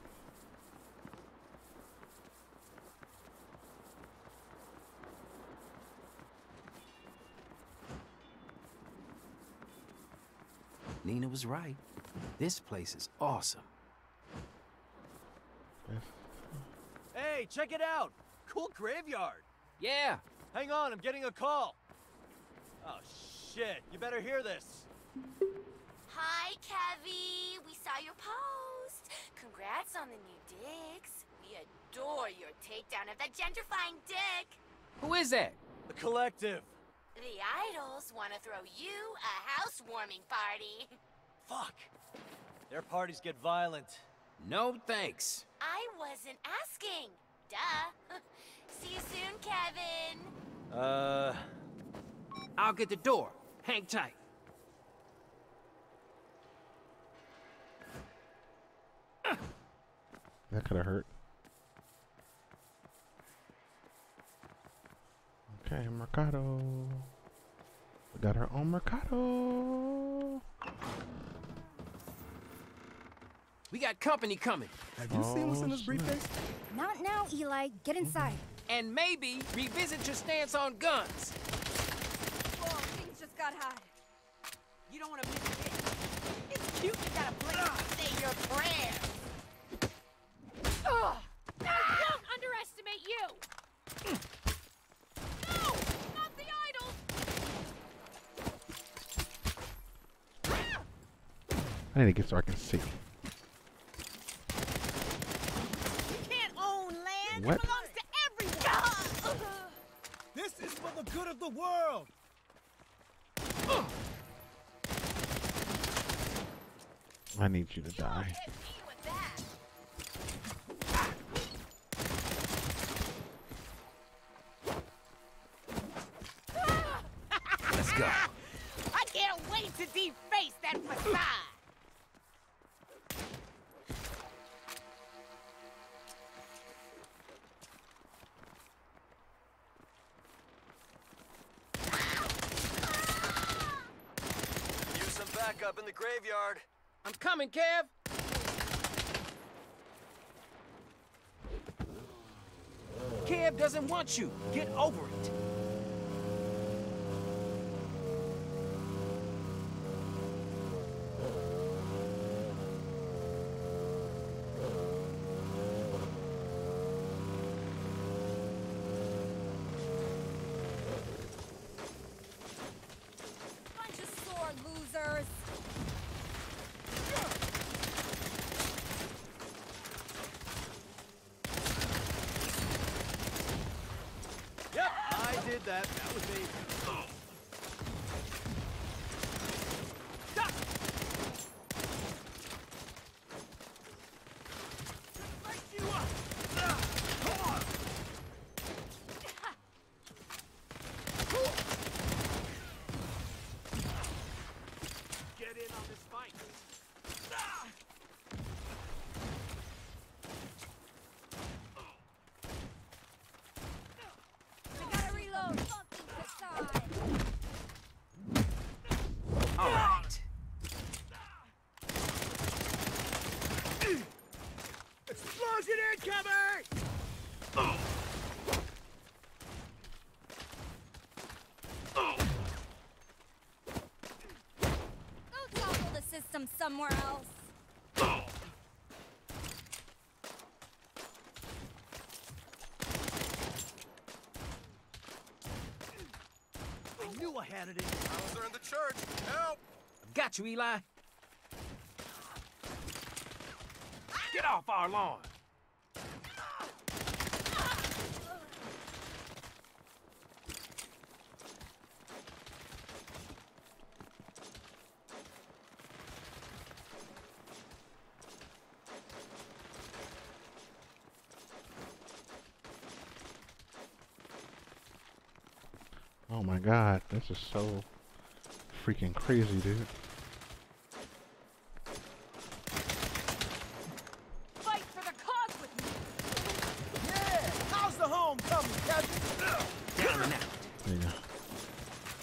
Nina was right. This place is awesome. Hey, check it out! Cool graveyard! Yeah! Hang on, I'm getting a call! Oh, shit. You better hear this. Hi, Kevy. We saw your post. Congrats on the new dicks. We adore your takedown of that gentrifying dick. Who is that? The Collective. The idols want to throw you a housewarming party. Fuck. Their parties get violent. No thanks. I wasn't asking. Duh. See you soon, Kevin. I'll get the door. Hang tight. That could have hurt. Okay, Mercado. We got our own Mercado. We got company coming. Have you seen what's in this briefcase? Not now, Eli. Get inside. And maybe revisit your stance on guns. Oh, things just got hot. You don't want to miss it. It's cute you got a place to say your prayer. you! No! Not the idols! I need to get so I can see. You can't own land! What? It belongs to everyone! This is for the good of the world! I need you to die. Let's go. I can't wait to deface that facade. Use some backup in the graveyard. I'm coming, Kev! Kev doesn't want you. Get over it. Bunch of sore losers. That was me. Oh. Stop. Light you up. Come on. Get in on this fight. Somewhere else. Oh. I knew I had it in. I was there in the church. Help! Got you, Eli. Get off our lawn. Oh my god, this is so freaking crazy, dude. Fight for the cause with me. Yeah, how's the home coming, Captain? Down and out. There you go.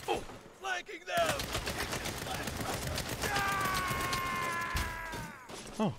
Oh, flanking them. Oh.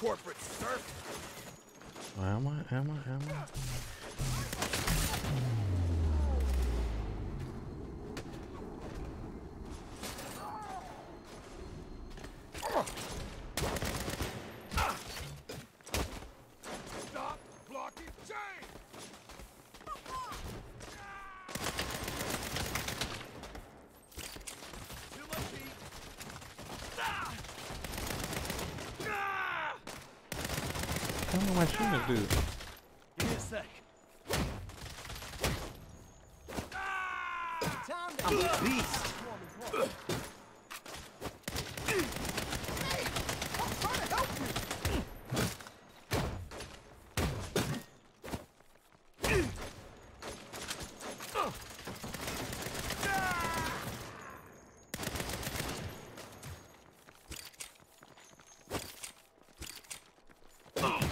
Corporate surf. Well, am I? I don't know what I'm gonna do. Give me a sec. I'm a beast. Hey, I'm trying to help you. Oh.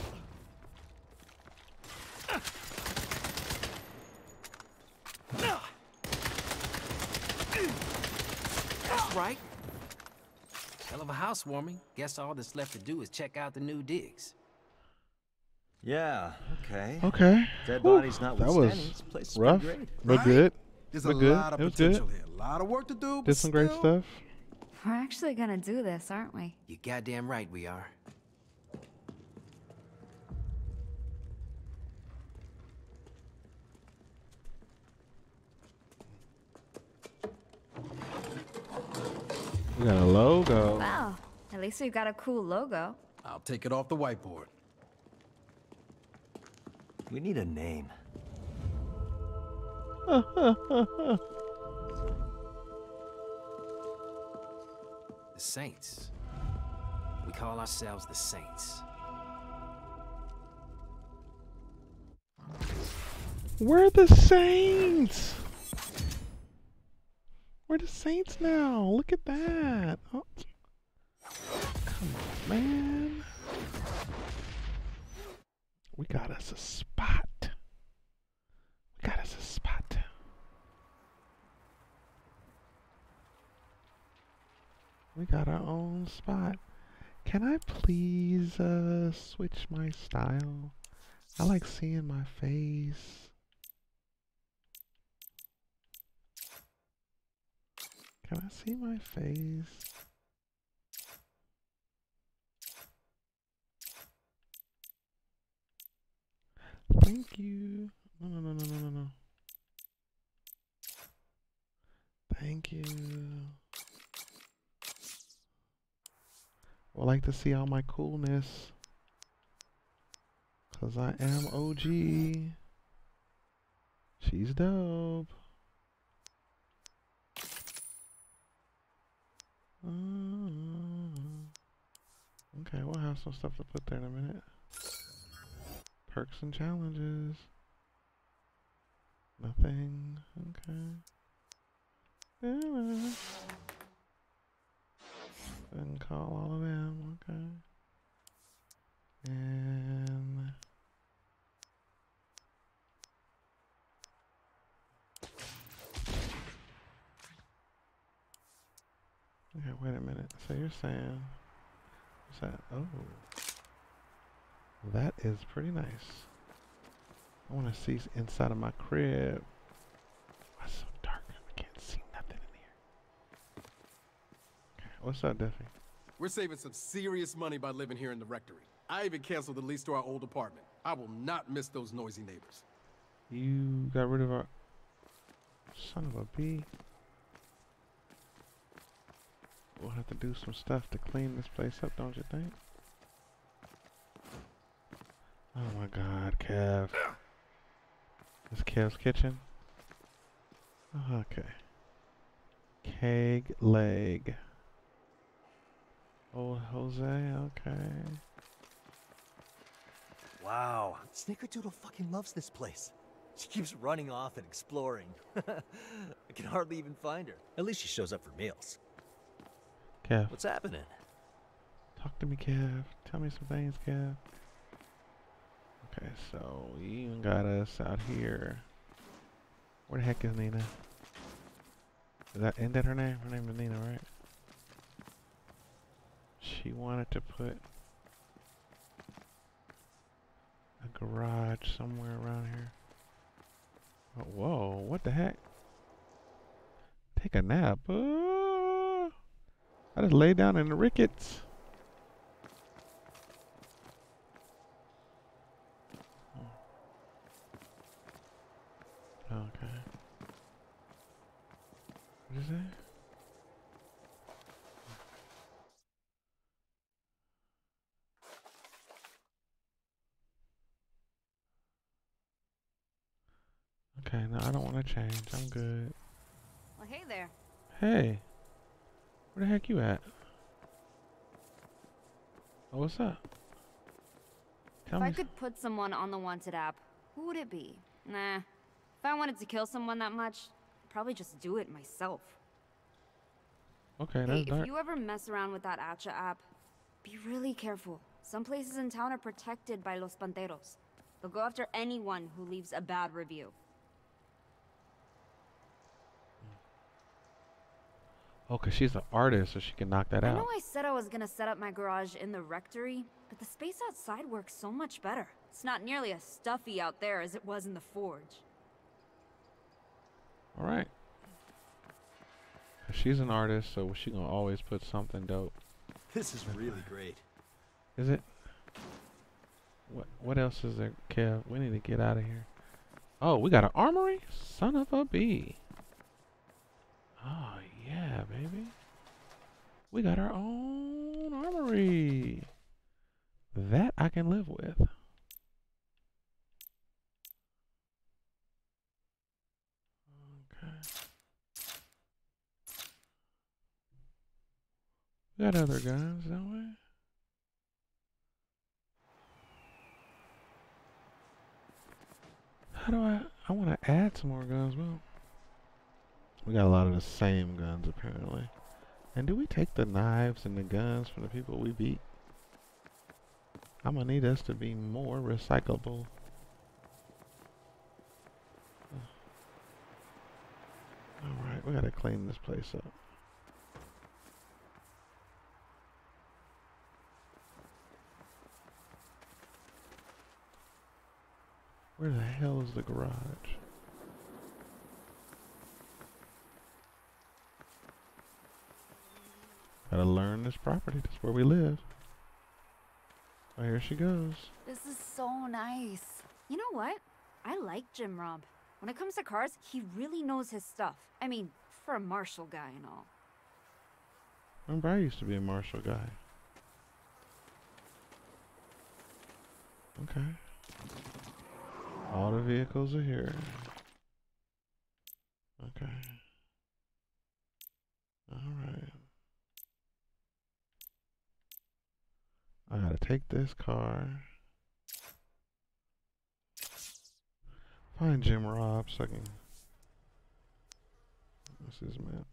right. Hell of a housewarming. Guess all that's left to do is check out the new digs. Yeah, okay. Okay. Dead bodies notwithstanding. That was rough. We're good. There's a lot of potential here. A lot of work to do. Did some great stuff. We're actually gonna do this, aren't we? You goddamn right we are. We got a logo. Wow, at least we've got a cool logo. I'll take it off the whiteboard. We need a name. The Saints. We call ourselves the Saints. We're the Saints. We're the Saints now. Look at that. Oh. Come on, man. We got us a spot. We got us a spot. We got our own spot. Can I please switch my style? I like seeing my face. Can I see my face? Thank you. No, no, no, no, no, no, no. Thank you. I like to see all my coolness. Cause I am OG. She's dope. Okay, we'll have some stuff to put there in a minute. Perks and challenges. Nothing. Okay. Yeah. And call all of them. Okay. And okay, wait a minute. So you're saying, what's that? Oh, that is pretty nice. I want to see inside of my crib. It's so dark. I can't see nothing in here. Okay, what's up, Duffy? We're saving some serious money by living here in the rectory. I even canceled the lease to our old apartment. I will not miss those noisy neighbors. You got rid of our son of a bee. We'll have to do some stuff to clean this place up, don't you think? Oh my God, Kev. This is Kev's kitchen. Okay. Keg leg. Oh, Jose, okay. Wow, Snickerdoodle fucking loves this place. She keeps running off and exploring. I can hardly even find her. At least she shows up for meals. Kev. What's happening? Talk to me, Kev. Tell me some things, Kev. Okay, so you even got us out here. Where the heck is Nina? Did I end at her name? Her name is Nina, right? She wanted to put a garage somewhere around here. Oh, whoa, what the heck? Take a nap. I just lay down in the rickets. Oh. Okay. What is that? Okay, no, I don't want to change. I'm good. Well, hey there. Hey. Where the heck you at? Oh, what's up? Tell me. If I could put someone on the wanted app, who would it be? Nah. If I wanted to kill someone that much, I'd probably just do it myself. Okay, that's dark. Hey, if you ever mess around with that Acha app, be really careful. Some places in town are protected by Los Panteros. They'll go after anyone who leaves a bad review. Oh, because she's an artist, so she can knock that out. I know I said I was going to set up my garage in the rectory, but the space outside works so much better. It's not nearly as stuffy out there as it was in the forge. All right. She's an artist, so she's going to always put something dope. This is really great. Is it? What else is there, Kev? We need to get out of here. Oh, we got an armory? Son of a bee. Oh, yeah, baby. We got our own armory. That I can live with. We got other guns, don't we? How do I want to add some more guns. Well, we got a lot of the same guns, apparently. And do we take the knives and the guns from the people we beat? I'm going to need us to be more recyclable. Alright, we got to clean this place up. Where the hell is the garage? Gotta learn this property. That's where we live. Oh, here she goes. This is so nice. You know what? I like Jim Robb. When it comes to cars, he really knows his stuff. I mean, for a Marshall guy and all. Remember, I used to be a Marshall guy. Okay. All the vehicles are here. Okay. Alright. I gotta take this car. Find Jim Robb so I can... What's his map?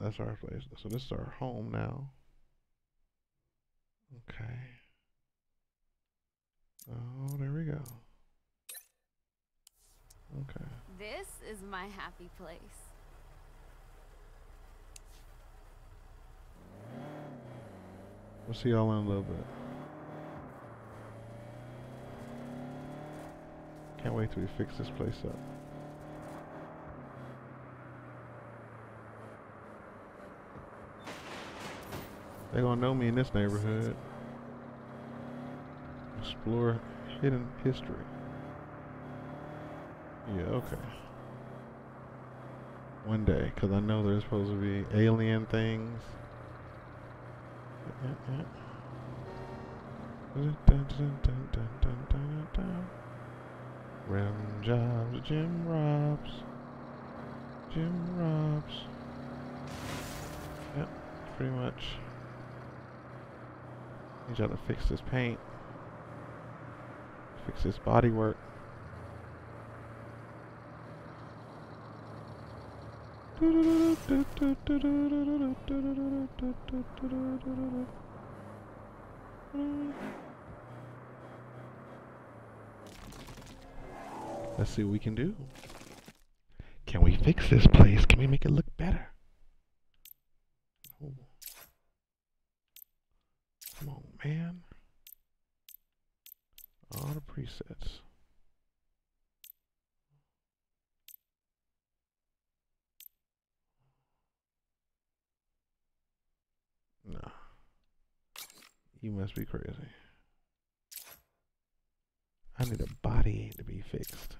That's our place. So this is our home now. Okay. Oh, there we go. Okay. This is my happy place. We'll see y'all in a little bit. Can't wait till we fix this place up. They're gonna know me in this neighborhood. Explore hidden history. Yeah, okay. One day, because I know there's supposed to be alien things. Rim jobs, Jim Robbs. Jim Robbs. Yep, pretty much. Need y'all to fix this paint. Fix this body work. Let's see what we can do. Can we fix this place? Can we make it look better? Oh. Come on, man. All the presets. Nah. You must be crazy. I need a body to be fixed.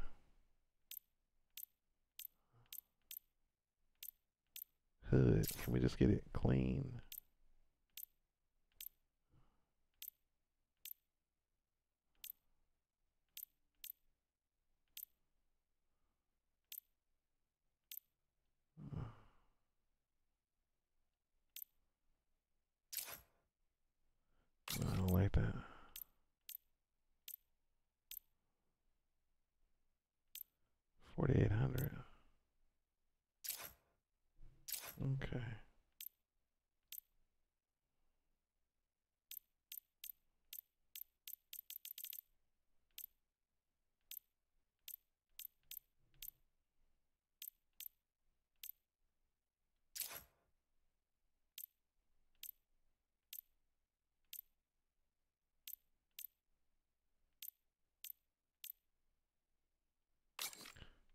Hood. Can we just get it clean? Okay.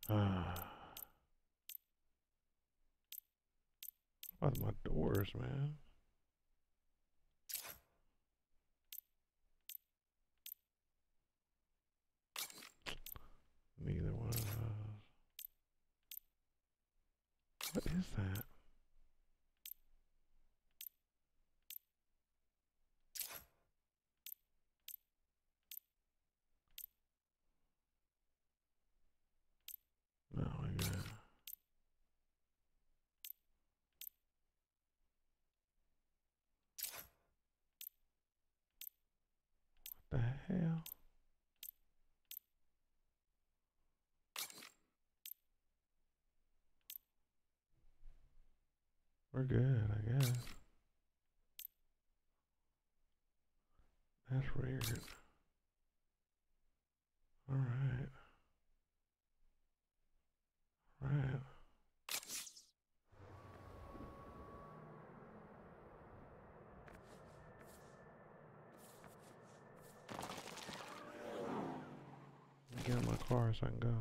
Why my doors, man? Neither one of those. What is that? Hell. We're good, I guess. That's weird. All right. All right. Get in my car so I can go.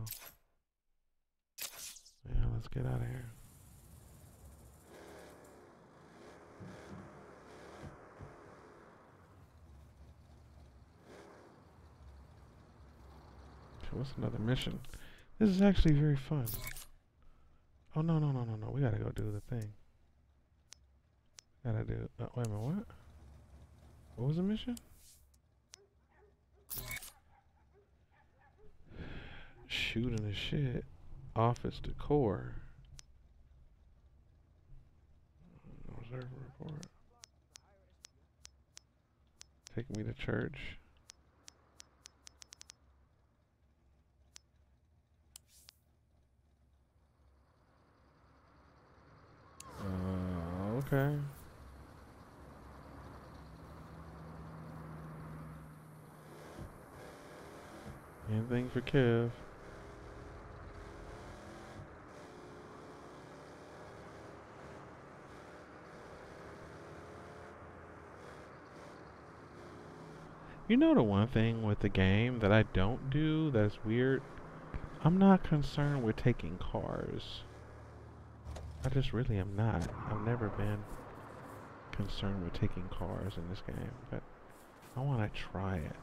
Yeah, let's get out of here. What's another mission? This is actually very fun. Oh, no, no, no, no, no. We gotta go do the thing. Gotta do... wait a minute, what? What was the mission? Shooting the shit. Office decor. Reserve report. Take me to church. Okay. Anything for Kev. You know the one thing with the game that I don't do that's weird? I'm not concerned with taking cars. I just really am not. I've never been concerned with taking cars in this game, but I want to try it.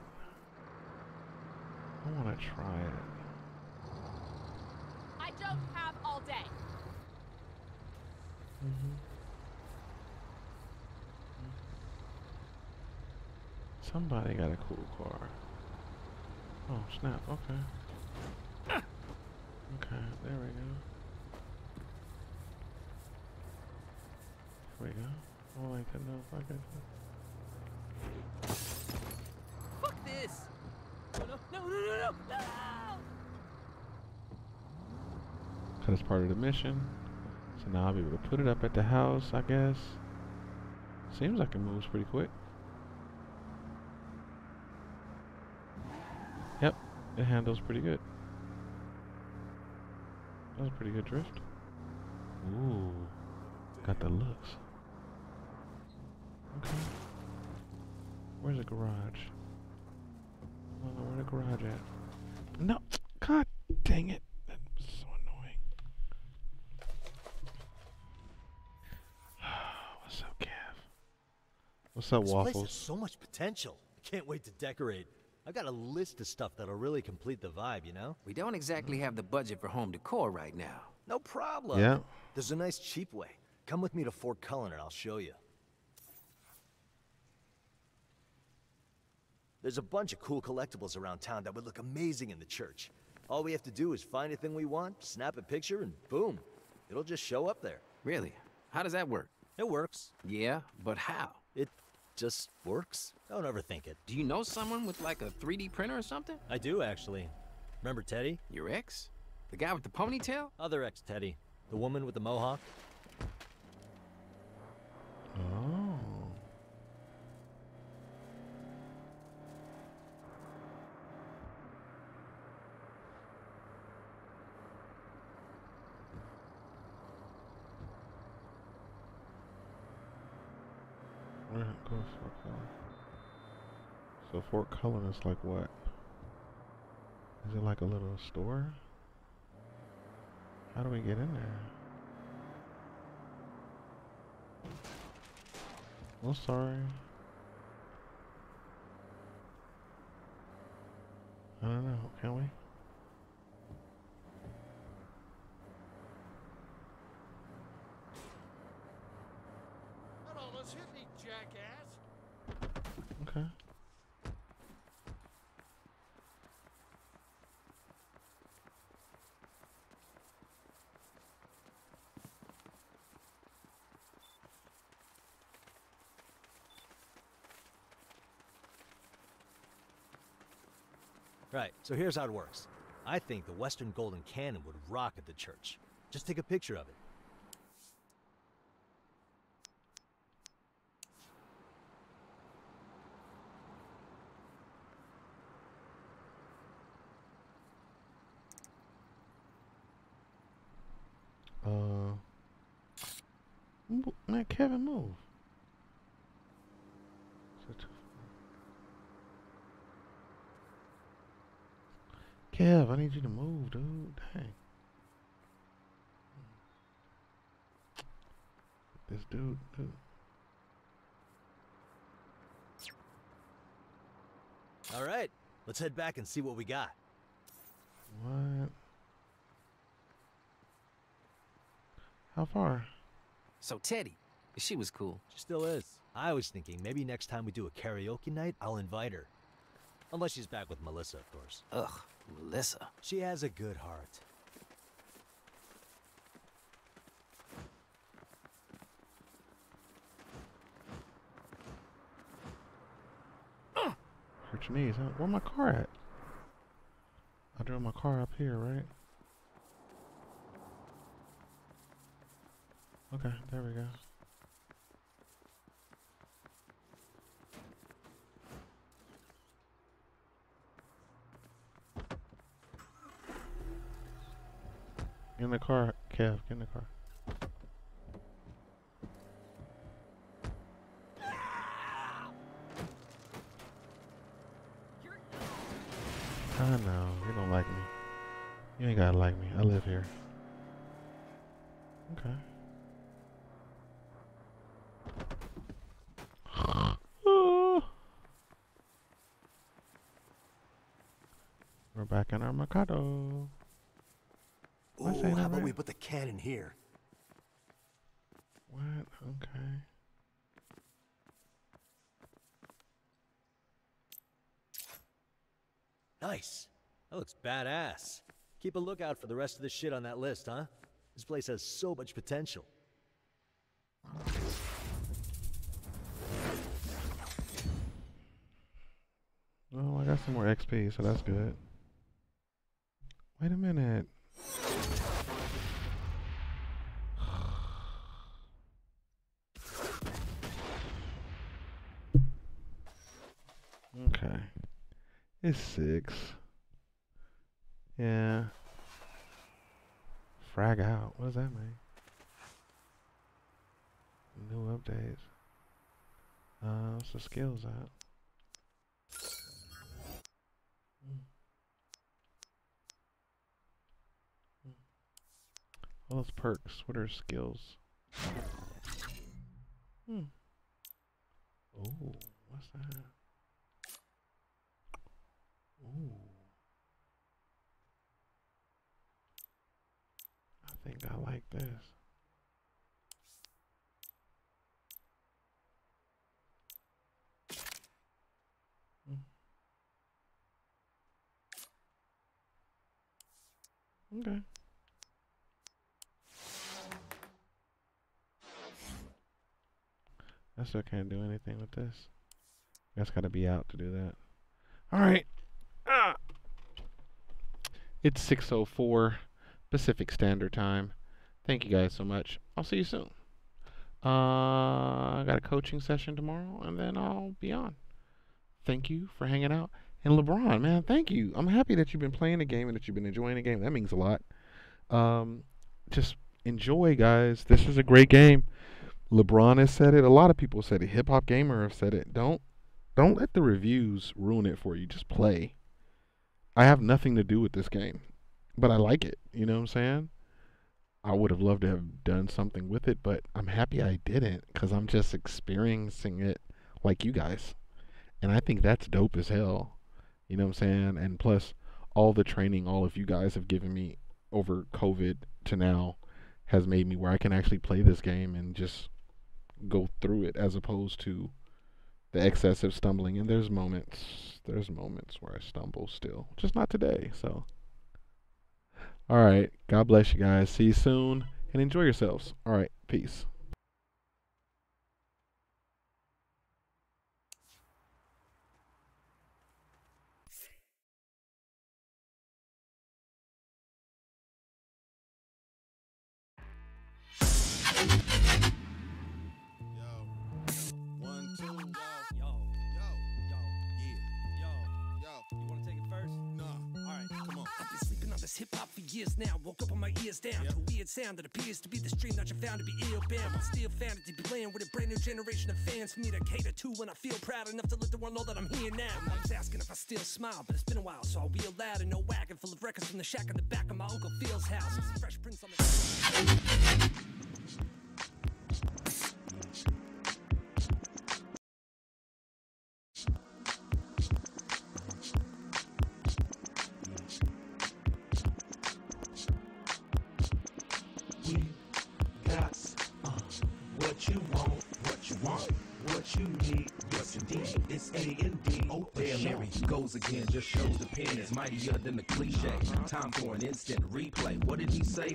I want to try it. I don't have all day. Somebody got a cool car. Oh, snap. Okay. Okay, there we go. There we go. Oh, I don't know if I can. Fuck this! No, no, no, no, no! No! That is part of the mission. So now I'll be able to put it up at the house, I guess. Seems like it moves pretty quick. Yep, it handles pretty good. That was a pretty good drift. Ooh, got the looks. Okay. Where's the garage? I don't know where the garage at. No, god dang it. That was so annoying. What's up, Kev? What's up, Waffles? This place has so much potential. I can't wait to decorate. I've got a list of stuff that'll really complete the vibe, you know? We don't exactly have the budget for home decor right now. No problem. Yeah. There's a nice cheap way. Come with me to Fort Cullen and I'll show you. There's a bunch of cool collectibles around town that would look amazing in the church. All we have to do is find a thing we want, snap a picture, and boom. It'll just show up there. Really? How does that work? It works. Yeah, but how? It just works. Don't overthink it. Do you know someone with like a 3D printer or something? I do, actually. Remember Teddy? Your ex? The guy with the ponytail? Other ex Teddy. The woman with the mohawk. Oh. We're not going for a call. So Fort Cullen is like what? Is it like a little store? How do we get in there? I'm sorry. I don't know, can we? Hello, let's hit me, jackass. Okay. Right, so here's how it works. I think the Western Golden Cannon would rock at the church. Just take a picture of it. Man, Kevin, move. Kev, I need you to move, dude. Dang. This dude, All right, let's head back and see what we got. What? How far? So Teddy, she was cool. She still is. I was thinking maybe next time we do a karaoke night, I'll invite her. Unless she's back with Melissa, of course. Ugh. Melissa. She has a good heart. Hurt your knees, huh? Where my car at? I drove my car up here, right? Okay, there we go. Get in the car, Kev. Get in the car. I know. You don't like me. You ain't gotta like me. I live here. Okay. We're back in our Mercado. Ooh, how about we put the cannon here? What? Okay. Nice. That looks badass. Keep a lookout for the rest of the shit on that list, huh? This place has so much potential. Oh, I got some more XP, so that's good. Wait a minute. Okay. It's 6. Yeah. Frag out. What does that mean? New updates. What's the skills out? All those perks. What are skills? Oh, what's that? Ooh. I think I like this. Okay. I still can't do anything with this. That's gotta be out to do that. Alright. It's 6:04 Pacific Standard Time. Thank you guys so much. I'll see you soon. I got a coaching session tomorrow, and then I'll be on. Thank you for hanging out. And LeBron, man, thank you. I'm happy that you've been playing the game and that you've been enjoying the game. That means a lot. Just enjoy, guys. This is a great game. LeBron has said it. A lot of people said it. Hip Hop Gamer have said it. Don't let the reviews ruin it for you. Just play. I have nothing to do with this game, but I like it. You know what I'm saying? I would have loved to have done something with it, but I'm happy I didn't, because I'm just experiencing it like you guys. And I think that's dope as hell. You know what I'm saying? And plus, all the training all of you guys have given me over COVID to now has made me where I can actually play this game and just go through it, as opposed to the excessive stumbling. And there's moments where I stumble still. Just not today, so... All right. God bless you guys. See you soon and enjoy yourselves. All right. Peace. Hip-hop for years now, woke up on my ears down, yep. To a weird sound that appears to be the stream that you found to be ill-bound, but still found it to be bland, with a brand new generation of fans for me to cater to, when I feel proud enough to let the world know that I'm here now. I was asking if I still smile, but it's been a while, so I'll be allowed in no wagon full of records from the shack in the back of my Uncle Phil's house. It's fresh prints on the... Again, just shows the pen is mightier than the cliche. Time for an instant replay. What did he say?